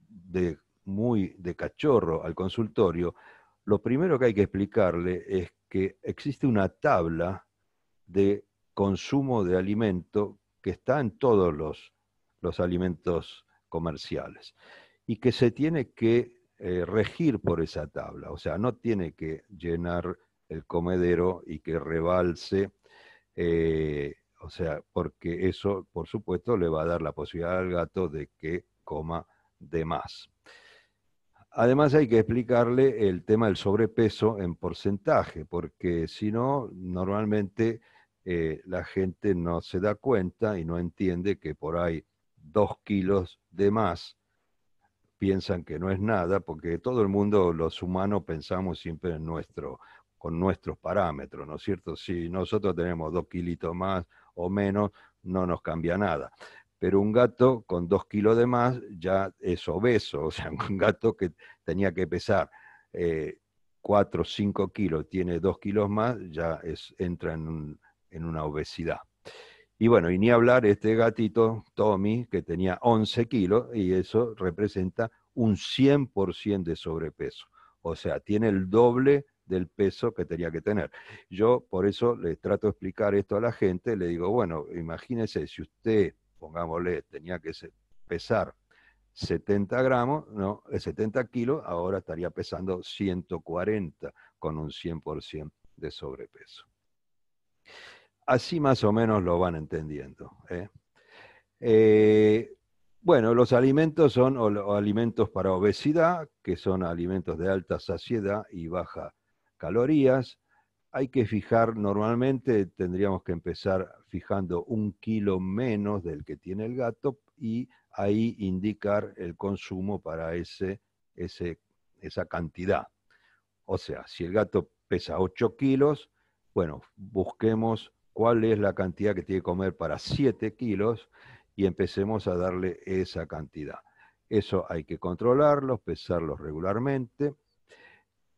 de... muy de cachorro al consultorio, lo primero que hay que explicarle es que existe una tabla de consumo de alimento que está en todos los, los alimentos comerciales y que se tiene que eh, regir por esa tabla. O sea, no tiene que llenar el comedero y que rebalse, eh, o sea, porque eso, por supuesto, le va a dar la posibilidad al gato de que coma de más. Además hay que explicarle el tema del sobrepeso en porcentaje, porque si no, normalmente eh, la gente no se da cuenta y no entiende que por ahí dos kilos de más piensan que no es nada, porque todo el mundo, los humanos, pensamos siempre en nuestro, con nuestros parámetros, ¿no es cierto? Si nosotros tenemos dos kilitos más o menos, no nos cambia nada. Pero un gato con dos kilos de más ya es obeso, o sea, un gato que tenía que pesar eh, cuatro o cinco kilos, tiene dos kilos más, ya es, entra en, un, en una obesidad. Y bueno, y ni hablar este gatito, Tommy, que tenía once kilos, y eso representa un cien por ciento de sobrepeso. O sea, tiene el doble del peso que tenía que tener. Yo por eso le trato de explicar esto a la gente, le digo, bueno, imagínese, si usted... pongámosle, tenía que pesar setenta gramos, no, setenta kilos, ahora estaría pesando ciento cuarenta con un cien por ciento de sobrepeso. Así más o menos lo van entendiendo, ¿eh? Eh, bueno, los alimentos son o, o alimentos para obesidad, que son alimentos de alta saciedad y baja calorías. Hay que fijar, normalmente tendríamos que empezar fijando un kilo menos del que tiene el gato y ahí indicar el consumo para ese, ese, esa cantidad. O sea, si el gato pesa ocho kilos, bueno, busquemos cuál es la cantidad que tiene que comer para siete kilos y empecemos a darle esa cantidad. Eso hay que controlarlos, pesarlos regularmente.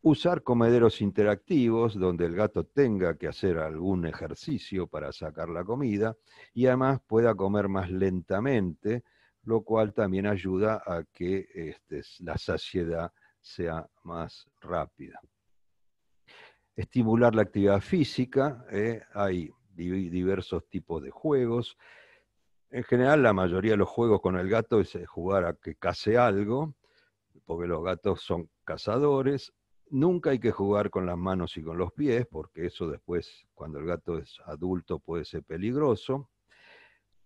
Usar comederos interactivos donde el gato tenga que hacer algún ejercicio para sacar la comida y además pueda comer más lentamente, lo cual también ayuda a que este, la saciedad sea más rápida. Estimular la actividad física, eh, hay diversos tipos de juegos. En general, la mayoría de los juegos con el gato es jugar a que case algo, porque los gatos son cazadores. Nunca hay que jugar con las manos y con los pies, porque eso después, cuando el gato es adulto, puede ser peligroso.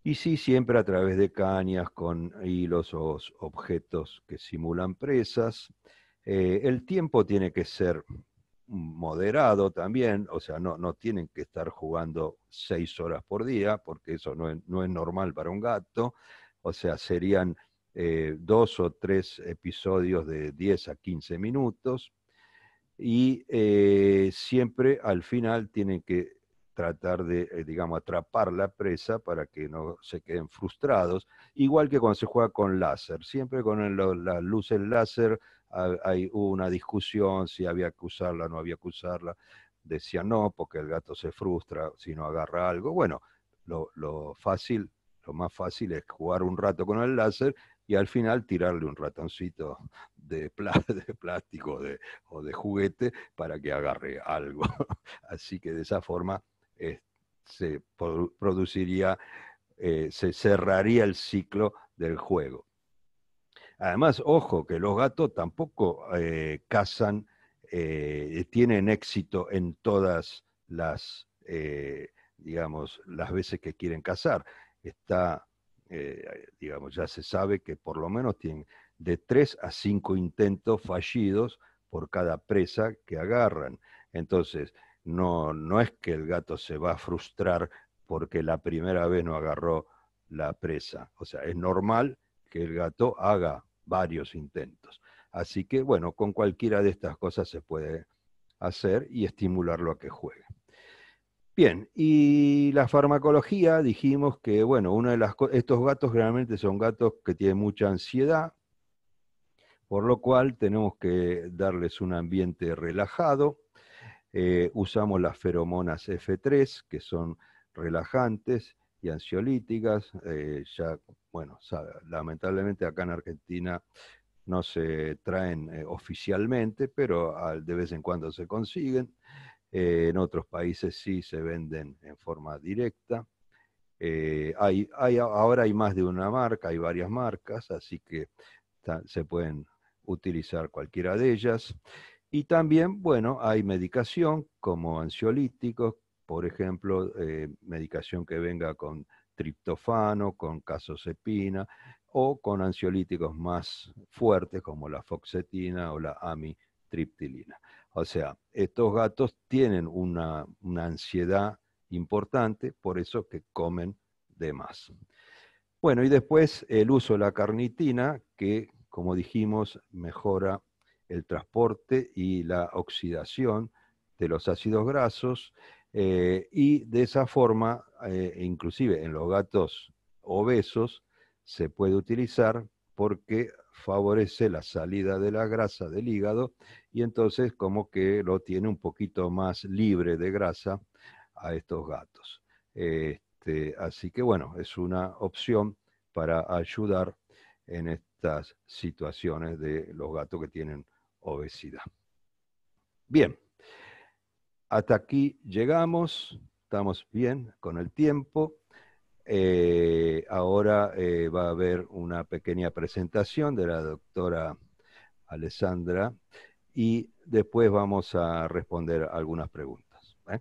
Y sí, siempre a través de cañas con hilos o objetos que simulan presas. Eh, el tiempo tiene que ser moderado también, o sea, no, no tienen que estar jugando seis horas por día, porque eso no es, no es normal para un gato, o sea, serían eh, dos o tres episodios de diez a quince minutos, y eh, siempre al final tienen que tratar de, eh, digamos, atrapar la presa para que no se queden frustrados, igual que cuando se juega con láser, siempre con el, las luces láser, hay una discusión si había que usarla o no había que usarla, decía no, porque el gato se frustra si no agarra algo. Bueno, lo, lo fácil, lo más fácil es jugar un rato con el láser y al final tirarle un ratoncito de, pl de plástico de, o de juguete para que agarre algo. Así que de esa forma eh, se produciría, eh, se cerraría el ciclo del juego. Además, ojo, que los gatos tampoco eh, cazan, eh, tienen éxito en todas las, eh, digamos, las veces que quieren cazar. Está, eh, digamos, ya se sabe que por lo menos tienen de tres a cinco intentos fallidos por cada presa que agarran. Entonces, no, no es que el gato se va a frustrar porque la primera vez no agarró la presa. O sea, es normal que el gato haga varios intentos. Así que, bueno, con cualquiera de estas cosas se puede hacer y estimularlo a que juegue. Bien, y la farmacología, dijimos que, bueno, una de las cosas, estos gatos generalmente son gatos que tienen mucha ansiedad, por lo cual tenemos que darles un ambiente relajado. Eh, usamos las feromonas F tres, que son relajantes y ansiolíticas, eh, ya, bueno, sabe, lamentablemente acá en Argentina no se traen eh, oficialmente, pero al, de vez en cuando se consiguen, eh, en otros países sí se venden en forma directa, eh, hay, hay, ahora hay más de una marca, hay varias marcas, así que ta, se pueden utilizar cualquiera de ellas, y también, bueno, hay medicación como ansiolíticos, por ejemplo, eh, medicación que venga con triptofano, con casozepina, o con ansiolíticos más fuertes como la foxetina o la amitriptilina. O sea, estos gatos tienen una, una ansiedad importante, por eso que comen de más. Bueno, y después el uso de la carnitina, que como dijimos, mejora el transporte y la oxidación de los ácidos grasos, Eh, y de esa forma, eh, inclusive en los gatos obesos, se puede utilizar porque favorece la salida de la grasa del hígado y entonces como que lo tiene un poquito más libre de grasa a estos gatos. Este, así que bueno, es una opción para ayudar en estas situaciones de los gatos que tienen obesidad. Bien. Hasta aquí llegamos, estamos bien con el tiempo. Eh, ahora eh, va a haber una pequeña presentación de la doctora Alessandra y después vamos a responder algunas preguntas. ¿eh?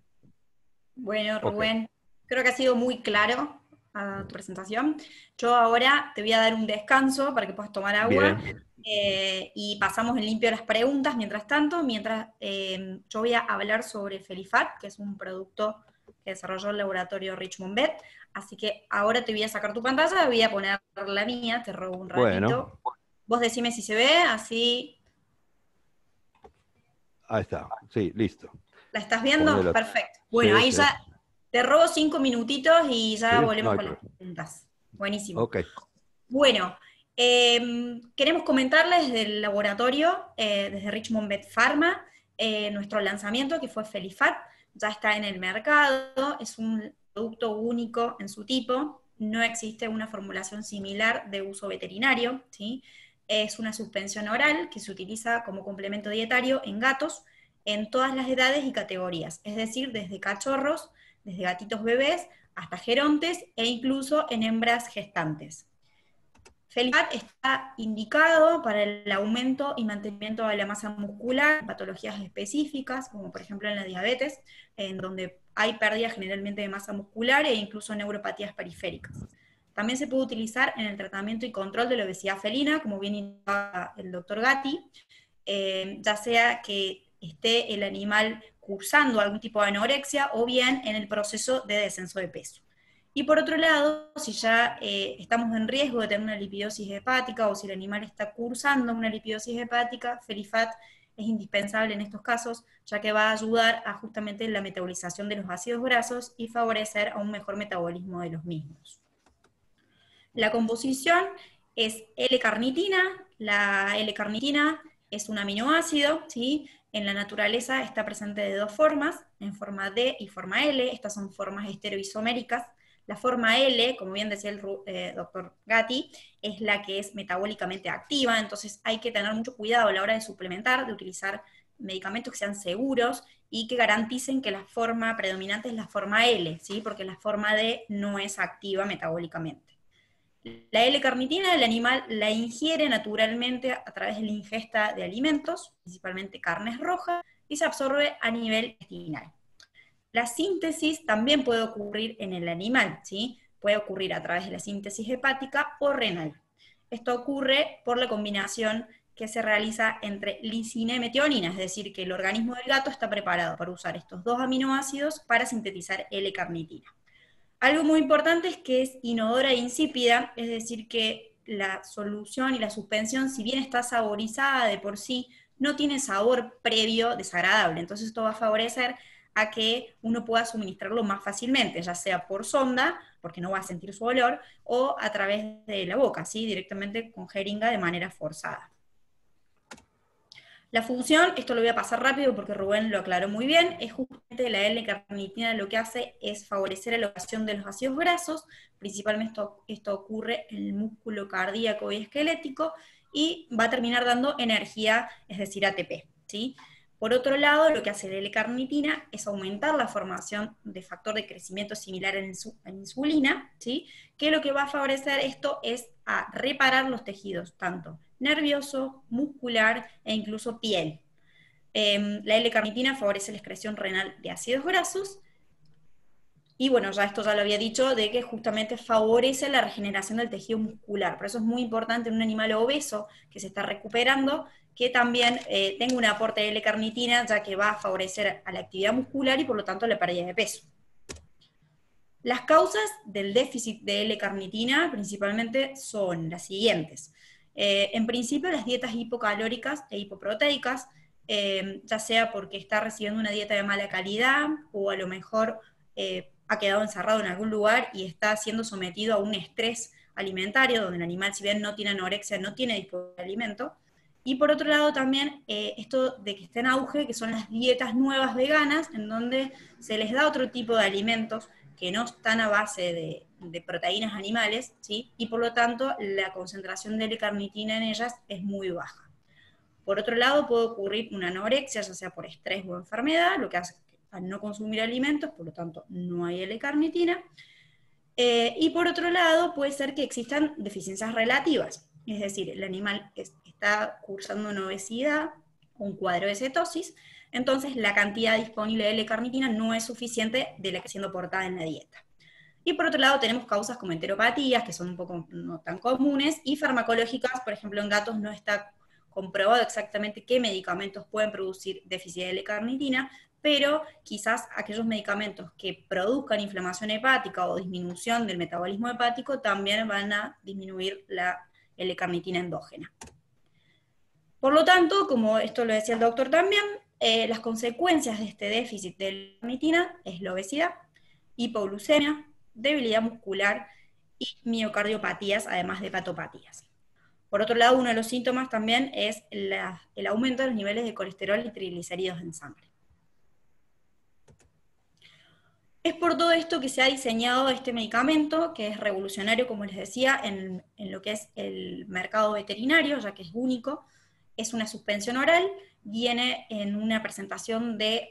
Bueno, Rubén, okay. Creo que ha sido muy claro uh, tu presentación. Yo ahora te voy a dar un descanso para que puedas tomar agua. Bien. Eh, y pasamos en limpio las preguntas mientras tanto, mientras eh, yo voy a hablar sobre Felifat, que es un producto que desarrolló el laboratorio Richmond Vet, así que ahora te voy a sacar tu pantalla, voy a poner la mía, te robo un ratito. Bueno. Vos decime si se ve, así... Ahí está, sí, listo. ¿La estás viendo? Ponelo. Perfecto. Bueno, sí, ahí sí. Ya te robo cinco minutitos y ya sí, volvemos no con las preguntas. Buenísimo. Okay. Bueno... Eh, queremos comentarles desde el laboratorio, eh, desde Richmond Vet Pharma, eh, nuestro lanzamiento que fue Felifat, ya está en el mercado, es un producto único en su tipo, no existe una formulación similar de uso veterinario, ¿sí? Es una suspensión oral que se utiliza como complemento dietario en gatos en todas las edades y categorías, es decir, desde cachorros, desde gatitos bebés, hasta gerontes e incluso en hembras gestantes. Felifat está indicado para el aumento y mantenimiento de la masa muscular en patologías específicas, como por ejemplo en la diabetes, en donde hay pérdida generalmente de masa muscular e incluso neuropatías periféricas. También se puede utilizar en el tratamiento y control de la obesidad felina, como bien indicaba el doctor Gatti, eh, ya sea que esté el animal cursando algún tipo de anorexia o bien en el proceso de descenso de peso. Y por otro lado, si ya eh, estamos en riesgo de tener una lipidosis hepática o si el animal está cursando una lipidosis hepática, Felifat es indispensable en estos casos, ya que va a ayudar a justamente la metabolización de los ácidos grasos y favorecer a un mejor metabolismo de los mismos. La composición es L-Carnitina. La L-Carnitina es un aminoácido, ¿sí? En la naturaleza está presente de dos formas, en forma D y forma L. Estas son formas estereoisoméricas. La forma L, como bien decía el eh, doctor Gatti, es la que es metabólicamente activa, entonces hay que tener mucho cuidado a la hora de suplementar, de utilizar medicamentos que sean seguros y que garanticen que la forma predominante es la forma L, ¿sí? Porque la forma D no es activa metabólicamente. La L-carnitina del animal la ingiere naturalmente a través de la ingesta de alimentos, principalmente carnes rojas, y se absorbe a nivel intestinal. La síntesis también puede ocurrir en el animal, ¿sí? Puede ocurrir a través de la síntesis hepática o renal. Esto ocurre por la combinación que se realiza entre lisina y metionina, es decir, que el organismo del gato está preparado para usar estos dos aminoácidos para sintetizar L-carnitina. Algo muy importante es que es inodora e insípida, es decir, que la solución y la suspensión, si bien está saborizada de por sí, no tiene sabor previo desagradable, entonces esto va a favorecer a que uno pueda suministrarlo más fácilmente, ya sea por sonda, porque no va a sentir su olor, o a través de la boca, ¿sí? Directamente con jeringa de manera forzada. La función, esto lo voy a pasar rápido porque Rubén lo aclaró muy bien, es justamente la L-carnitina lo que hace es favorecer la oxidación de los ácidos grasos, principalmente esto, esto ocurre en el músculo cardíaco y esquelético, y va a terminar dando energía, es decir, A T P, ¿sí? Por otro lado, lo que hace la L-carnitina es aumentar la formación de factor de crecimiento similar a la insulina, ¿sí? Que lo que va a favorecer esto es a reparar los tejidos, tanto nervioso, muscular e incluso piel. Eh, la L-carnitina favorece la excreción renal de ácidos grasos, y bueno, ya esto ya lo había dicho, de que justamente favorece la regeneración del tejido muscular. Por eso es muy importante en un animal obeso que se está recuperando, que también eh, tenga un aporte de L-carnitina, ya que va a favorecer a la actividad muscular y por lo tanto la pérdida de peso. Las causas del déficit de L-carnitina principalmente son las siguientes. Eh, en principio las dietas hipocalóricas e hipoproteicas, eh, ya sea porque está recibiendo una dieta de mala calidad o a lo mejor eh, ha quedado encerrado en algún lugar y está siendo sometido a un estrés alimentario, donde el animal, si bien no tiene anorexia, no tiene disponible alimento. Y por otro lado también eh, esto de que está en auge, que son las dietas nuevas veganas, en donde se les da otro tipo de alimentos que no están a base de, de proteínas animales, ¿sí? Y por lo tanto la concentración de L-carnitina en ellas es muy baja. Por otro lado puede ocurrir una anorexia, ya sea por estrés o enfermedad, lo que hace que al no consumir alimentos, por lo tanto no hay L-carnitina. Eh, y por otro lado puede ser que existan deficiencias relativas, es decir, el animal es, está cursando una obesidad, un cuadro de cetosis, entonces la cantidad disponible de L-carnitina no es suficiente de la que está siendo aportada en la dieta. Y por otro lado tenemos causas como enteropatías, que son un poco no tan comunes, y farmacológicas, por ejemplo en gatos no está comprobado exactamente qué medicamentos pueden producir déficit de L-carnitina, pero quizás aquellos medicamentos que produzcan inflamación hepática o disminución del metabolismo hepático también van a disminuir la L-carnitina endógena. Por lo tanto, como esto lo decía el doctor también, eh, las consecuencias de este déficit de L-carnitina es la obesidad, hipoglucemia, debilidad muscular y miocardiopatías, además de hepatopatías. Por otro lado, uno de los síntomas también es la, el aumento de los niveles de colesterol y triglicéridos en sangre. Es por todo esto que se ha diseñado este medicamento, que es revolucionario, como les decía, en, en lo que es el mercado veterinario, ya que es único. Es una suspensión oral, viene en una presentación de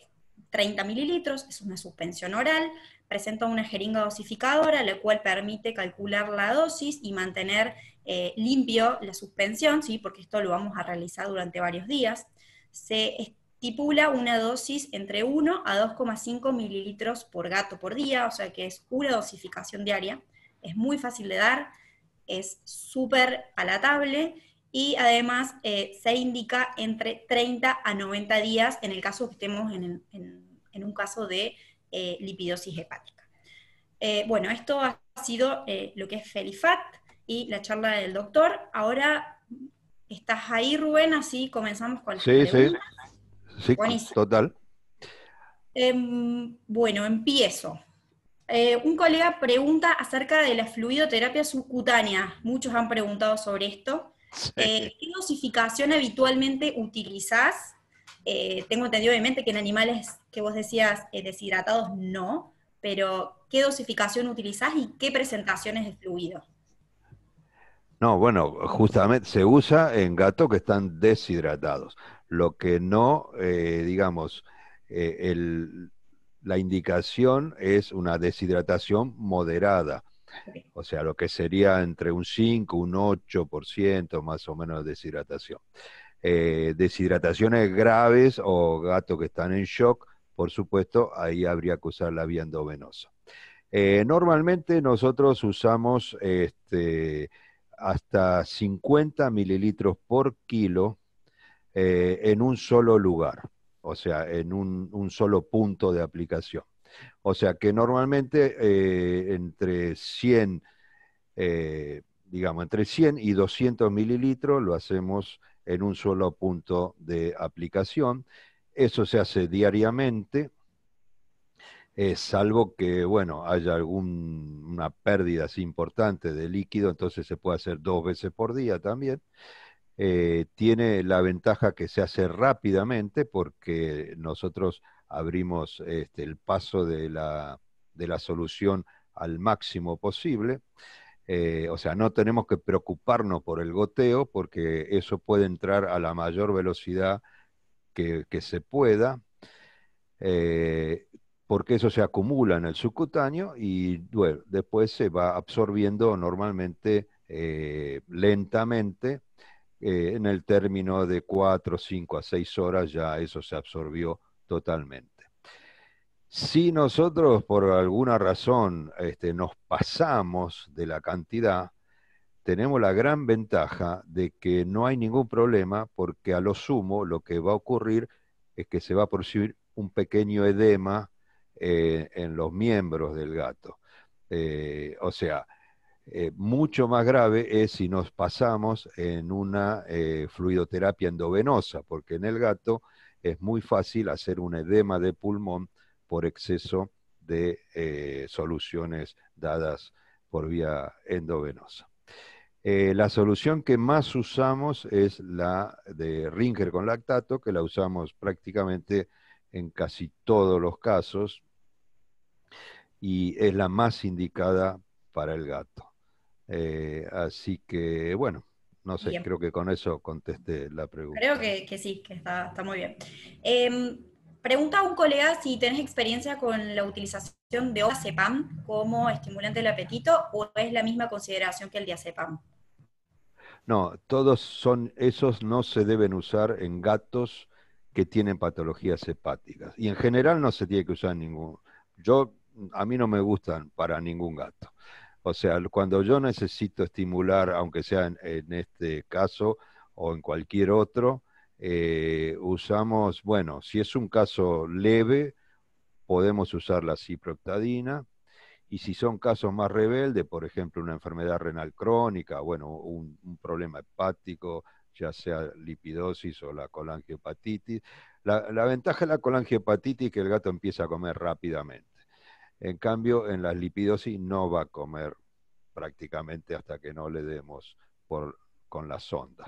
treinta mililitros, es una suspensión oral, presenta una jeringa dosificadora, la cual permite calcular la dosis y mantener eh, limpio la suspensión, ¿sí? Porque esto lo vamos a realizar durante varios días. Se estipula una dosis entre uno a dos coma cinco mililitros por gato por día, o sea que es una dosificación diaria. es muy fácil de dar, es súper palatable y además eh, se indica entre treinta a noventa días en el caso que estemos en, en, en un caso de eh, lipidosis hepática. Eh, bueno, esto ha sido eh, lo que es Felifat y la charla del doctor. Ahora, ¿estás ahí, Rubén? Así comenzamos con las sí, preguntas. Sí, sí, buenísimo. Total. Eh, bueno, empiezo. Eh, un colega pregunta acerca de la fluidoterapia subcutánea. Muchos han preguntado sobre esto. Sí. Eh, ¿Qué dosificación habitualmente utilizás? Eh, tengo entendido obviamente que en animales que vos decías eh, deshidratados no, pero ¿qué dosificación utilizás y qué presentaciones de fluido? No, bueno, justamente se usa en gatos que están deshidratados. Lo que no, eh, digamos... Eh, el, la indicación es una deshidratación moderada, o sea, lo que sería entre un cinco, un ocho por ciento más o menos de deshidratación. Eh, deshidrataciones graves o gatos que están en shock, por supuesto, ahí habría que usar la vía endovenosa. Eh, normalmente nosotros usamos este, hasta cincuenta mililitros por kilo eh, en un solo lugar. O sea, en un, un solo punto de aplicación. O sea, que normalmente eh, entre cien, eh, digamos, entre cien y doscientos mililitros lo hacemos en un solo punto de aplicación. Eso se hace diariamente, eh, salvo que, bueno, haya alguna pérdida así importante de líquido, entonces se puede hacer dos veces por día también. Eh, tiene la ventaja que se hace rápidamente porque nosotros abrimos este, el paso de la, de la solución al máximo posible. Eh, o sea, no tenemos que preocuparnos por el goteo porque eso puede entrar a la mayor velocidad que, que se pueda, eh, porque eso se acumula en el subcutáneo y bueno, después se va absorbiendo normalmente eh, lentamente. Eh, en el término de cuatro, cinco a seis horas ya eso se absorbió totalmente. Si nosotros por alguna razón este, nos pasamos de la cantidad, tenemos la gran ventaja de que no hay ningún problema porque a lo sumo lo que va a ocurrir es que se va a producir un pequeño edema eh, en los miembros del gato. Eh, o sea... Eh, mucho más grave es si nos pasamos en una eh, fluidoterapia endovenosa, porque en el gato es muy fácil hacer un edema de pulmón por exceso de eh, soluciones dadas por vía endovenosa. Eh, la solución que más usamos es la de Ringer con lactato, que la usamos prácticamente en casi todos los casos, y es la más indicada para el gato. Eh, así que, bueno, no sé, bien. Creo que con eso contesté la pregunta. Creo que, que sí, que está, está muy bien. Eh, pregunta a un colega si tenés experiencia con la utilización de diazepam como estimulante del apetito o es la misma consideración que el diazepam. No, todos son, esos no se deben usar en gatos que tienen patologías hepáticas. Y en general no se tiene que usar ningún. Yo, a mí no me gustan para ningún gato. O sea, cuando yo necesito estimular, aunque sea en, en este caso o en cualquier otro, eh, usamos, bueno, si es un caso leve, podemos usar la ciproctadina, y si son casos más rebeldes, por ejemplo, una enfermedad renal crónica, bueno, un, un problema hepático, ya sea lipidosis o la colangiohepatitis. La, la ventaja de la colangiohepatitis es que el gato empieza a comer rápidamente. En cambio, en las lipidosis no va a comer prácticamente hasta que no le demos por, con la sonda.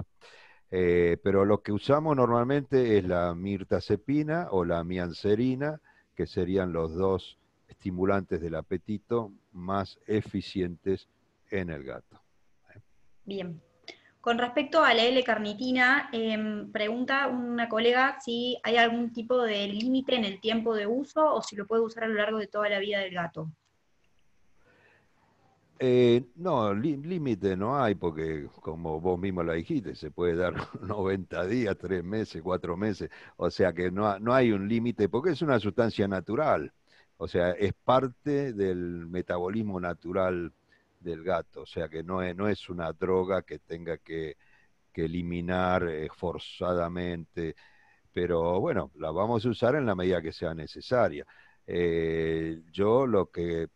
Eh, pero lo que usamos normalmente es la mirtazepina o la mianserina, que serían los dos estimulantes del apetito más eficientes en el gato. Bien. Con respecto a la L-carnitina, eh, pregunta una colega si hay algún tipo de límite en el tiempo de uso o si lo puede usar a lo largo de toda la vida del gato. Eh, no, límite no hay, porque como vos mismo la dijiste, se puede dar noventa días, tres meses, cuatro meses, o sea que no, no hay un límite, porque es una sustancia natural, o sea, es parte del metabolismo natural del gato, o sea que no es, no es una droga que tenga que, que eliminar eh, forzadamente, pero bueno, la vamos a usar en la medida que sea necesaria. Eh, yo lo que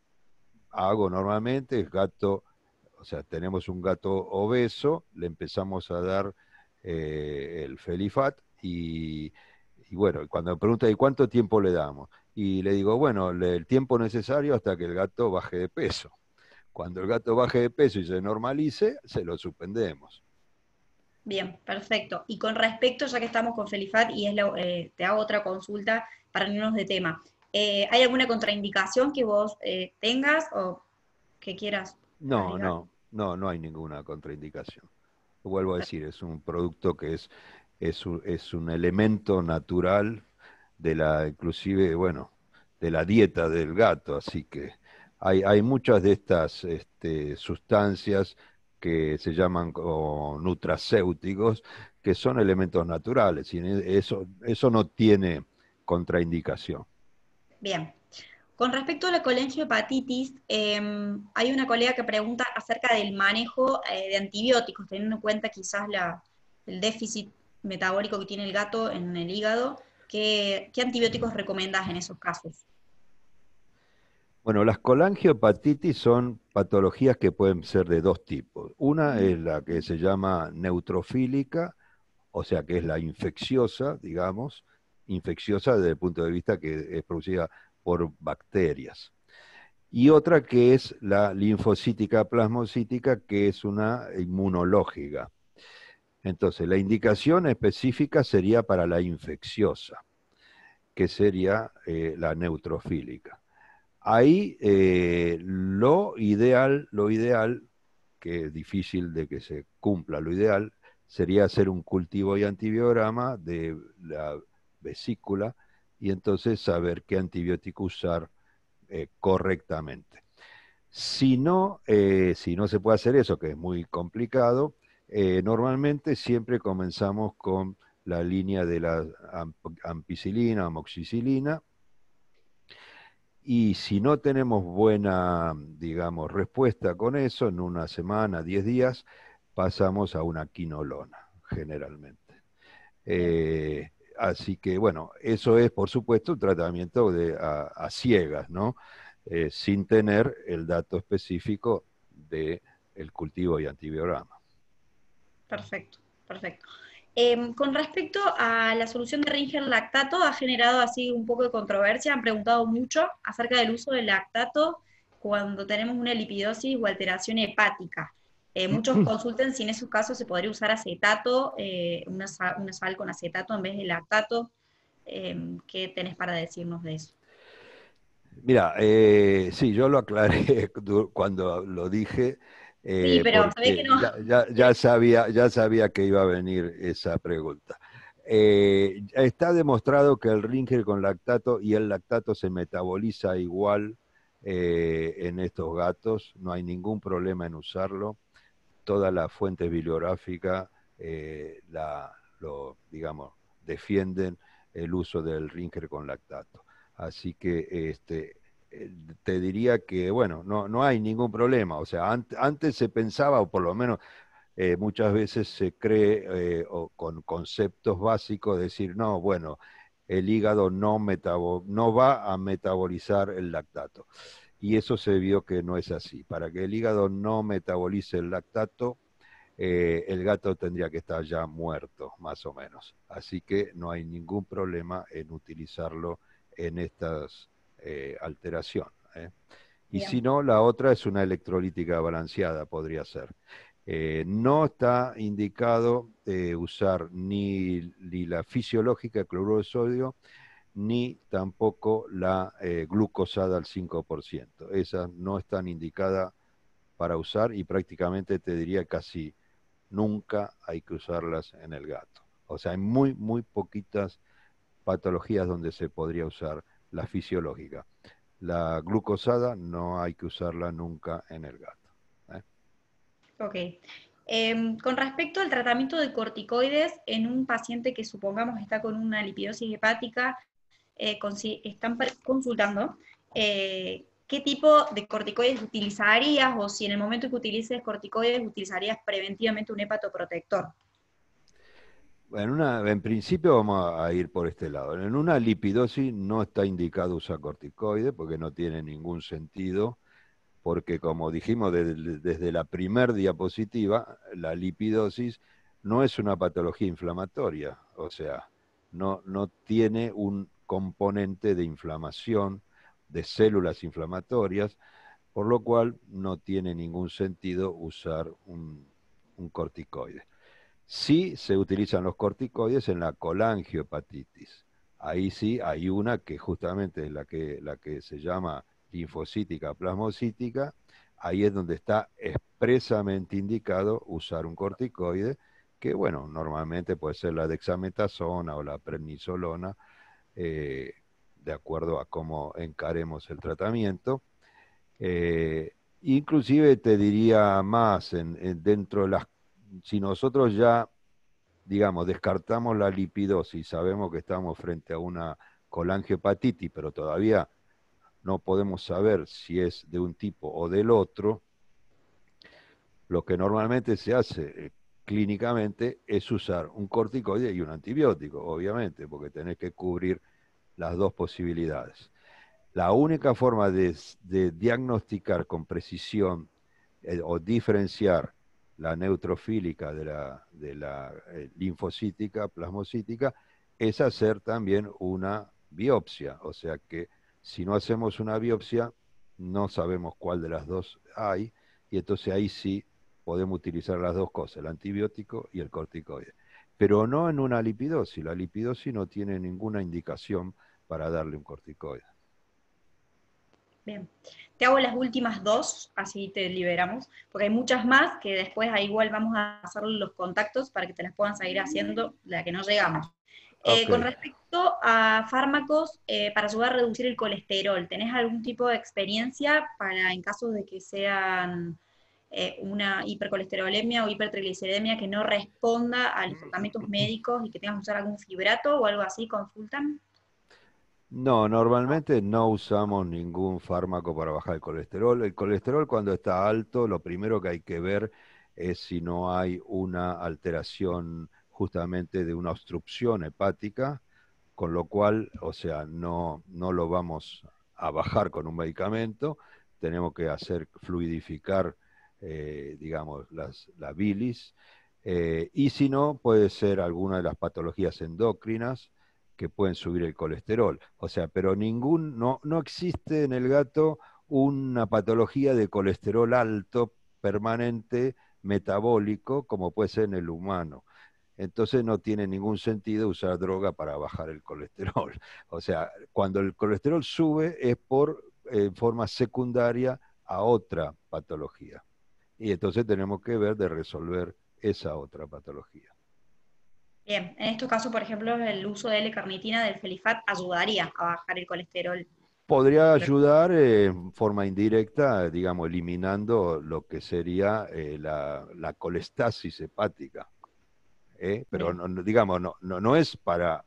hago normalmente es gato, o sea, tenemos un gato obeso, le empezamos a dar eh, el Felifat y, y bueno, cuando me pregunta ¿y cuánto tiempo le damos? Y le digo, bueno, el tiempo necesario hasta que el gato baje de peso. Cuando el gato baje de peso y se normalice, se lo suspendemos. Bien, perfecto. Y con respecto, ya que estamos con Felifat, y es la, eh, te hago otra consulta para no irnos de tema. Eh, ¿Hay alguna contraindicación que vos eh, tengas o que quieras? No, no, no, no hay ninguna contraindicación. Vuelvo a decir, es un producto que es, es, un, es un elemento natural de la, inclusive, bueno, de la dieta del gato, así que hay, hay muchas de estas este, sustancias que se llaman o, nutracéuticos, que son elementos naturales, y eso, eso no tiene contraindicación. Bien. Con respecto a la colangiohepatitis, eh, hay una colega que pregunta acerca del manejo eh, de antibióticos, teniendo en cuenta quizás la, el déficit metabólico que tiene el gato en el hígado. ¿Qué, qué antibióticos recomendás en esos casos? Bueno, las colangiohepatitis son patologías que pueden ser de dos tipos. Una es la que se llama neutrofílica, o sea que es la infecciosa, digamos, infecciosa desde el punto de vista que es producida por bacterias. Y otra que es la linfocítica plasmocítica, que es una inmunológica. Entonces, la indicación específica sería para la infecciosa, que sería eh, la neutrofílica. Ahí eh, lo ideal, lo ideal, que es difícil de que se cumpla, lo ideal sería hacer un cultivo y antibiograma de la vesícula y entonces saber qué antibiótico usar eh, correctamente. Si no, eh, si no se puede hacer eso, que es muy complicado, eh, normalmente siempre comenzamos con la línea de la ampicilina, amoxicilina, y si no tenemos buena, digamos, respuesta con eso, en una semana, diez días, pasamos a una quinolona, generalmente. Eh, Así que, bueno, eso es, por supuesto, un tratamiento de, a, a ciegas, ¿no? Eh, sin tener el dato específico del del cultivo y antibiograma. Perfecto, perfecto. Eh, con respecto a la solución de Ringer lactato, ha generado así un poco de controversia, han preguntado mucho acerca del uso del lactato cuando tenemos una lipidosis o alteración hepática. Eh, muchos consultan si en esos casos se podría usar acetato, eh, una, sal, una sal con acetato en vez de lactato. Eh, ¿Qué tenés para decirnos de eso? Mira, eh, sí, yo lo aclaré cuando lo dije. Eh, sí, pero sabés que no. Ya, ya, ya, sabía, ya sabía que iba a venir esa pregunta. Eh, está demostrado que el Ringer con lactato y el lactato se metaboliza igual eh, en estos gatos. No hay ningún problema en usarlo. Toda la fuente bibliográfica eh, la, lo, digamos, defienden el uso del Ringer con lactato. Así que este, te diría que, bueno, no, no hay ningún problema. O sea, an antes se pensaba, o por lo menos eh, muchas veces se cree, eh, o con conceptos básicos, decir, no, bueno, el hígado no, metabo no va a metabolizar el lactato. Y eso se vio que no es así. Para que el hígado no metabolice el lactato, eh, el gato tendría que estar ya muerto, más o menos. Así que no hay ningún problema en utilizarlo en estas eh, alteraciones. ¿eh? Y si no, la otra es una electrolítica balanceada, podría ser. Eh, no está indicado eh, usar ni, ni la fisiológica, cloruro de sodio, ni tampoco la eh, glucosada al cinco por ciento. Esas no están indicadas para usar y prácticamente te diría casi nunca hay que usarlas en el gato. O sea, hay muy, muy poquitas patologías donde se podría usar la fisiológica. La glucosada no hay que usarla nunca en el gato. ¿eh? Ok. Eh, con respecto al tratamiento de corticoides en un paciente que supongamos está con una lipidosis hepática, Eh, están consultando eh, qué tipo de corticoides utilizarías, o si en el momento que utilices corticoides utilizarías preventivamente un hepatoprotector. Bueno, una, en principio vamos a ir por este lado. En una lipidosis no está indicado usar corticoides porque no tiene ningún sentido, porque como dijimos desde, desde la primer diapositiva, la lipidosis no es una patología inflamatoria, o sea, no, no tiene un componente de inflamación, de células inflamatorias, por lo cual no tiene ningún sentido usar un, un corticoide. Sí se utilizan los corticoides en la colangiohepatitis. Ahí sí hay una que justamente es la que, la que se llama linfocítica plasmocítica. Ahí es donde está expresamente indicado usar un corticoide, que bueno, normalmente puede ser la dexametasona o la prednisolona, eh, de acuerdo a cómo encaremos el tratamiento. Eh, inclusive te diría más, en, en, dentro de las, si nosotros ya, digamos, descartamos la lipidosis, sabemos que estamos frente a una colangiohepatitis, pero todavía no podemos saber si es de un tipo o del otro, lo que normalmente se hace eh, clínicamente es usar un corticoide y un antibiótico, obviamente, porque tenés que cubrir las dos posibilidades. La única forma de, de diagnosticar con precisión eh, o diferenciar la neutrofílica de la, de la eh, linfocítica, plasmocítica, es hacer también una biopsia. O sea que si no hacemos una biopsia, no sabemos cuál de las dos hay, y entonces ahí sí podemos utilizar las dos cosas, el antibiótico y el corticoide. Pero no en una lipidosis. La lipidosis no tiene ninguna indicación para darle un corticoide. Bien. Te hago las últimas dos, así te liberamos, porque hay muchas más que después ahí igual vamos a hacer los contactos para que te las puedan seguir haciendo, la que no llegamos. Okay. Eh, con respecto a fármacos eh, para ayudar a reducir el colesterol, ¿tenés algún tipo de experiencia para en caso de que sean Eh, una hipercolesterolemia o hipertrigliceridemia que no responda a los tratamientos médicos y que tengan que usar algún fibrato o algo así? ¿Consultan? No, normalmente no usamos ningún fármaco para bajar el colesterol. El colesterol cuando está alto, lo primero que hay que ver es si no hay una alteración justamente de una obstrucción hepática, con lo cual, o sea, no, no lo vamos a bajar con un medicamento, tenemos que hacer fluidificar Eh, digamos, las, la bilis, eh, y si no, puede ser alguna de las patologías endócrinas que pueden subir el colesterol. O sea, pero ningún, no, no existe en el gato una patología de colesterol alto, permanente, metabólico, como puede ser en el humano. Entonces no tiene ningún sentido usar droga para bajar el colesterol. O sea, cuando el colesterol sube es por eh, forma secundaria a otra patología. Y entonces tenemos que ver de resolver esa otra patología. Bien, en estos casos, por ejemplo, el uso de L-carnitina del Felifat ayudaría a bajar el colesterol. Podría ayudar en eh, forma indirecta, digamos, eliminando lo que sería eh, la, la colestasis hepática. ¿Eh? Pero, no, no, digamos, no, no, no es para...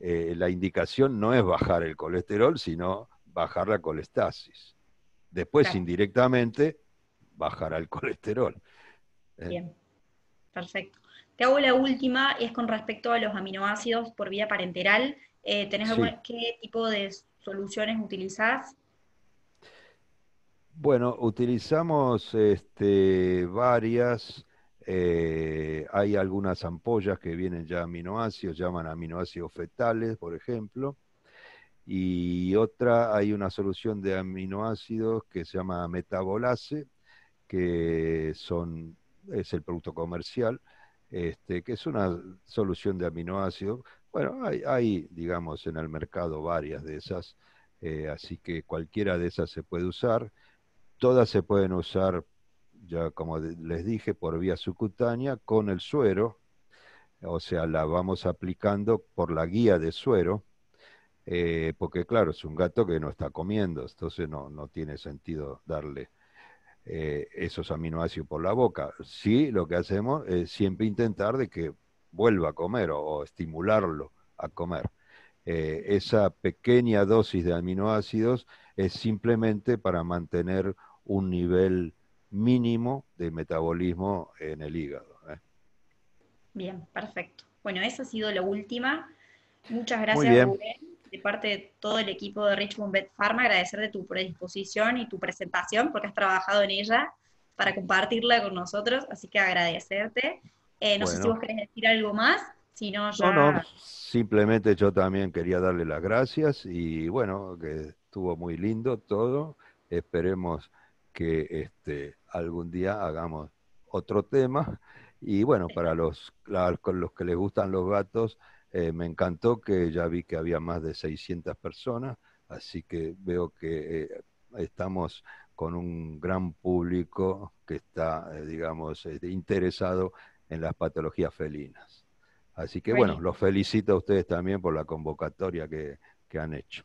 Eh, la indicación no es bajar el colesterol, sino bajar la colestasis. Después, claro, indirectamente bajará el colesterol. Bien, perfecto. Te hago la última, es con respecto a los aminoácidos por vía parenteral. Eh, ¿Tenés sí. algún, qué tipo de soluciones utilizás? Bueno, utilizamos este, varias, eh, hay algunas ampollas que vienen ya aminoácidos, llaman aminoácidos fetales, por ejemplo. Y otra, hay una solución de aminoácidos que se llama metabolase, que son, es el producto comercial, este, que es una solución de aminoácidos. Bueno, hay, hay, digamos, en el mercado varias de esas, eh, así que cualquiera de esas se puede usar. Todas se pueden usar, ya como les dije, por vía subcutánea con el suero, o sea, la vamos aplicando por la guía de suero, eh, porque claro, es un gato que no está comiendo, entonces no, no tiene sentido darle Eh, esos aminoácidos por la boca. Sí, lo que hacemos es siempre intentar de que vuelva a comer o, o estimularlo a comer. eh, esa pequeña dosis de aminoácidos es simplemente para mantener un nivel mínimo de metabolismo en el hígado, ¿eh? Bien, perfecto. Bueno, esa ha sido la última. Muchas gracias, Rubén, de parte de todo el equipo de Richmond Vet Pharma, agradecer de tu predisposición y tu presentación, porque has trabajado en ella para compartirla con nosotros, así que agradecerte. Eh, no bueno. sé si vos querés decir algo más, si no ya... No, no, simplemente yo también quería darle las gracias, y bueno, que estuvo muy lindo todo, esperemos que este, algún día hagamos otro tema, y bueno, sí. para los, la, los que les gustan los gatos, Eh, me encantó que ya vi que había más de seiscientas personas, así que veo que eh, estamos con un gran público que está, eh, digamos, eh, interesado en las patologías felinas. Así que bueno, bueno, los felicito a ustedes también por la convocatoria que, que han hecho.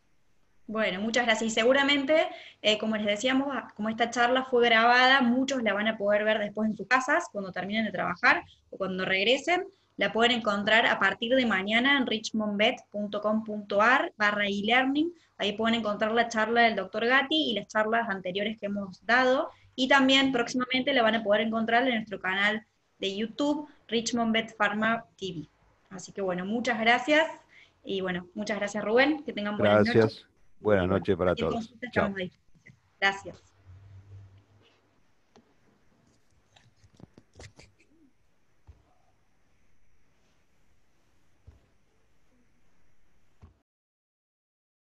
Bueno, muchas gracias. Y seguramente, eh, como les decíamos, como esta charla fue grabada, muchos la van a poder ver después en sus casas, cuando terminen de trabajar o cuando regresen. La pueden encontrar a partir de mañana en richmondvet punto com punto ar barra e-learning. Ahí pueden encontrar la charla del doctor Gatti y las charlas anteriores que hemos dado. Y también próximamente la van a poder encontrar en nuestro canal de YouTube, Richmond Vet Pharma T V. Así que bueno, muchas gracias. Y bueno, muchas gracias, Rubén. Que tengan buenas gracias. noches. Gracias. Buenas noches para todos. Chao. Gracias.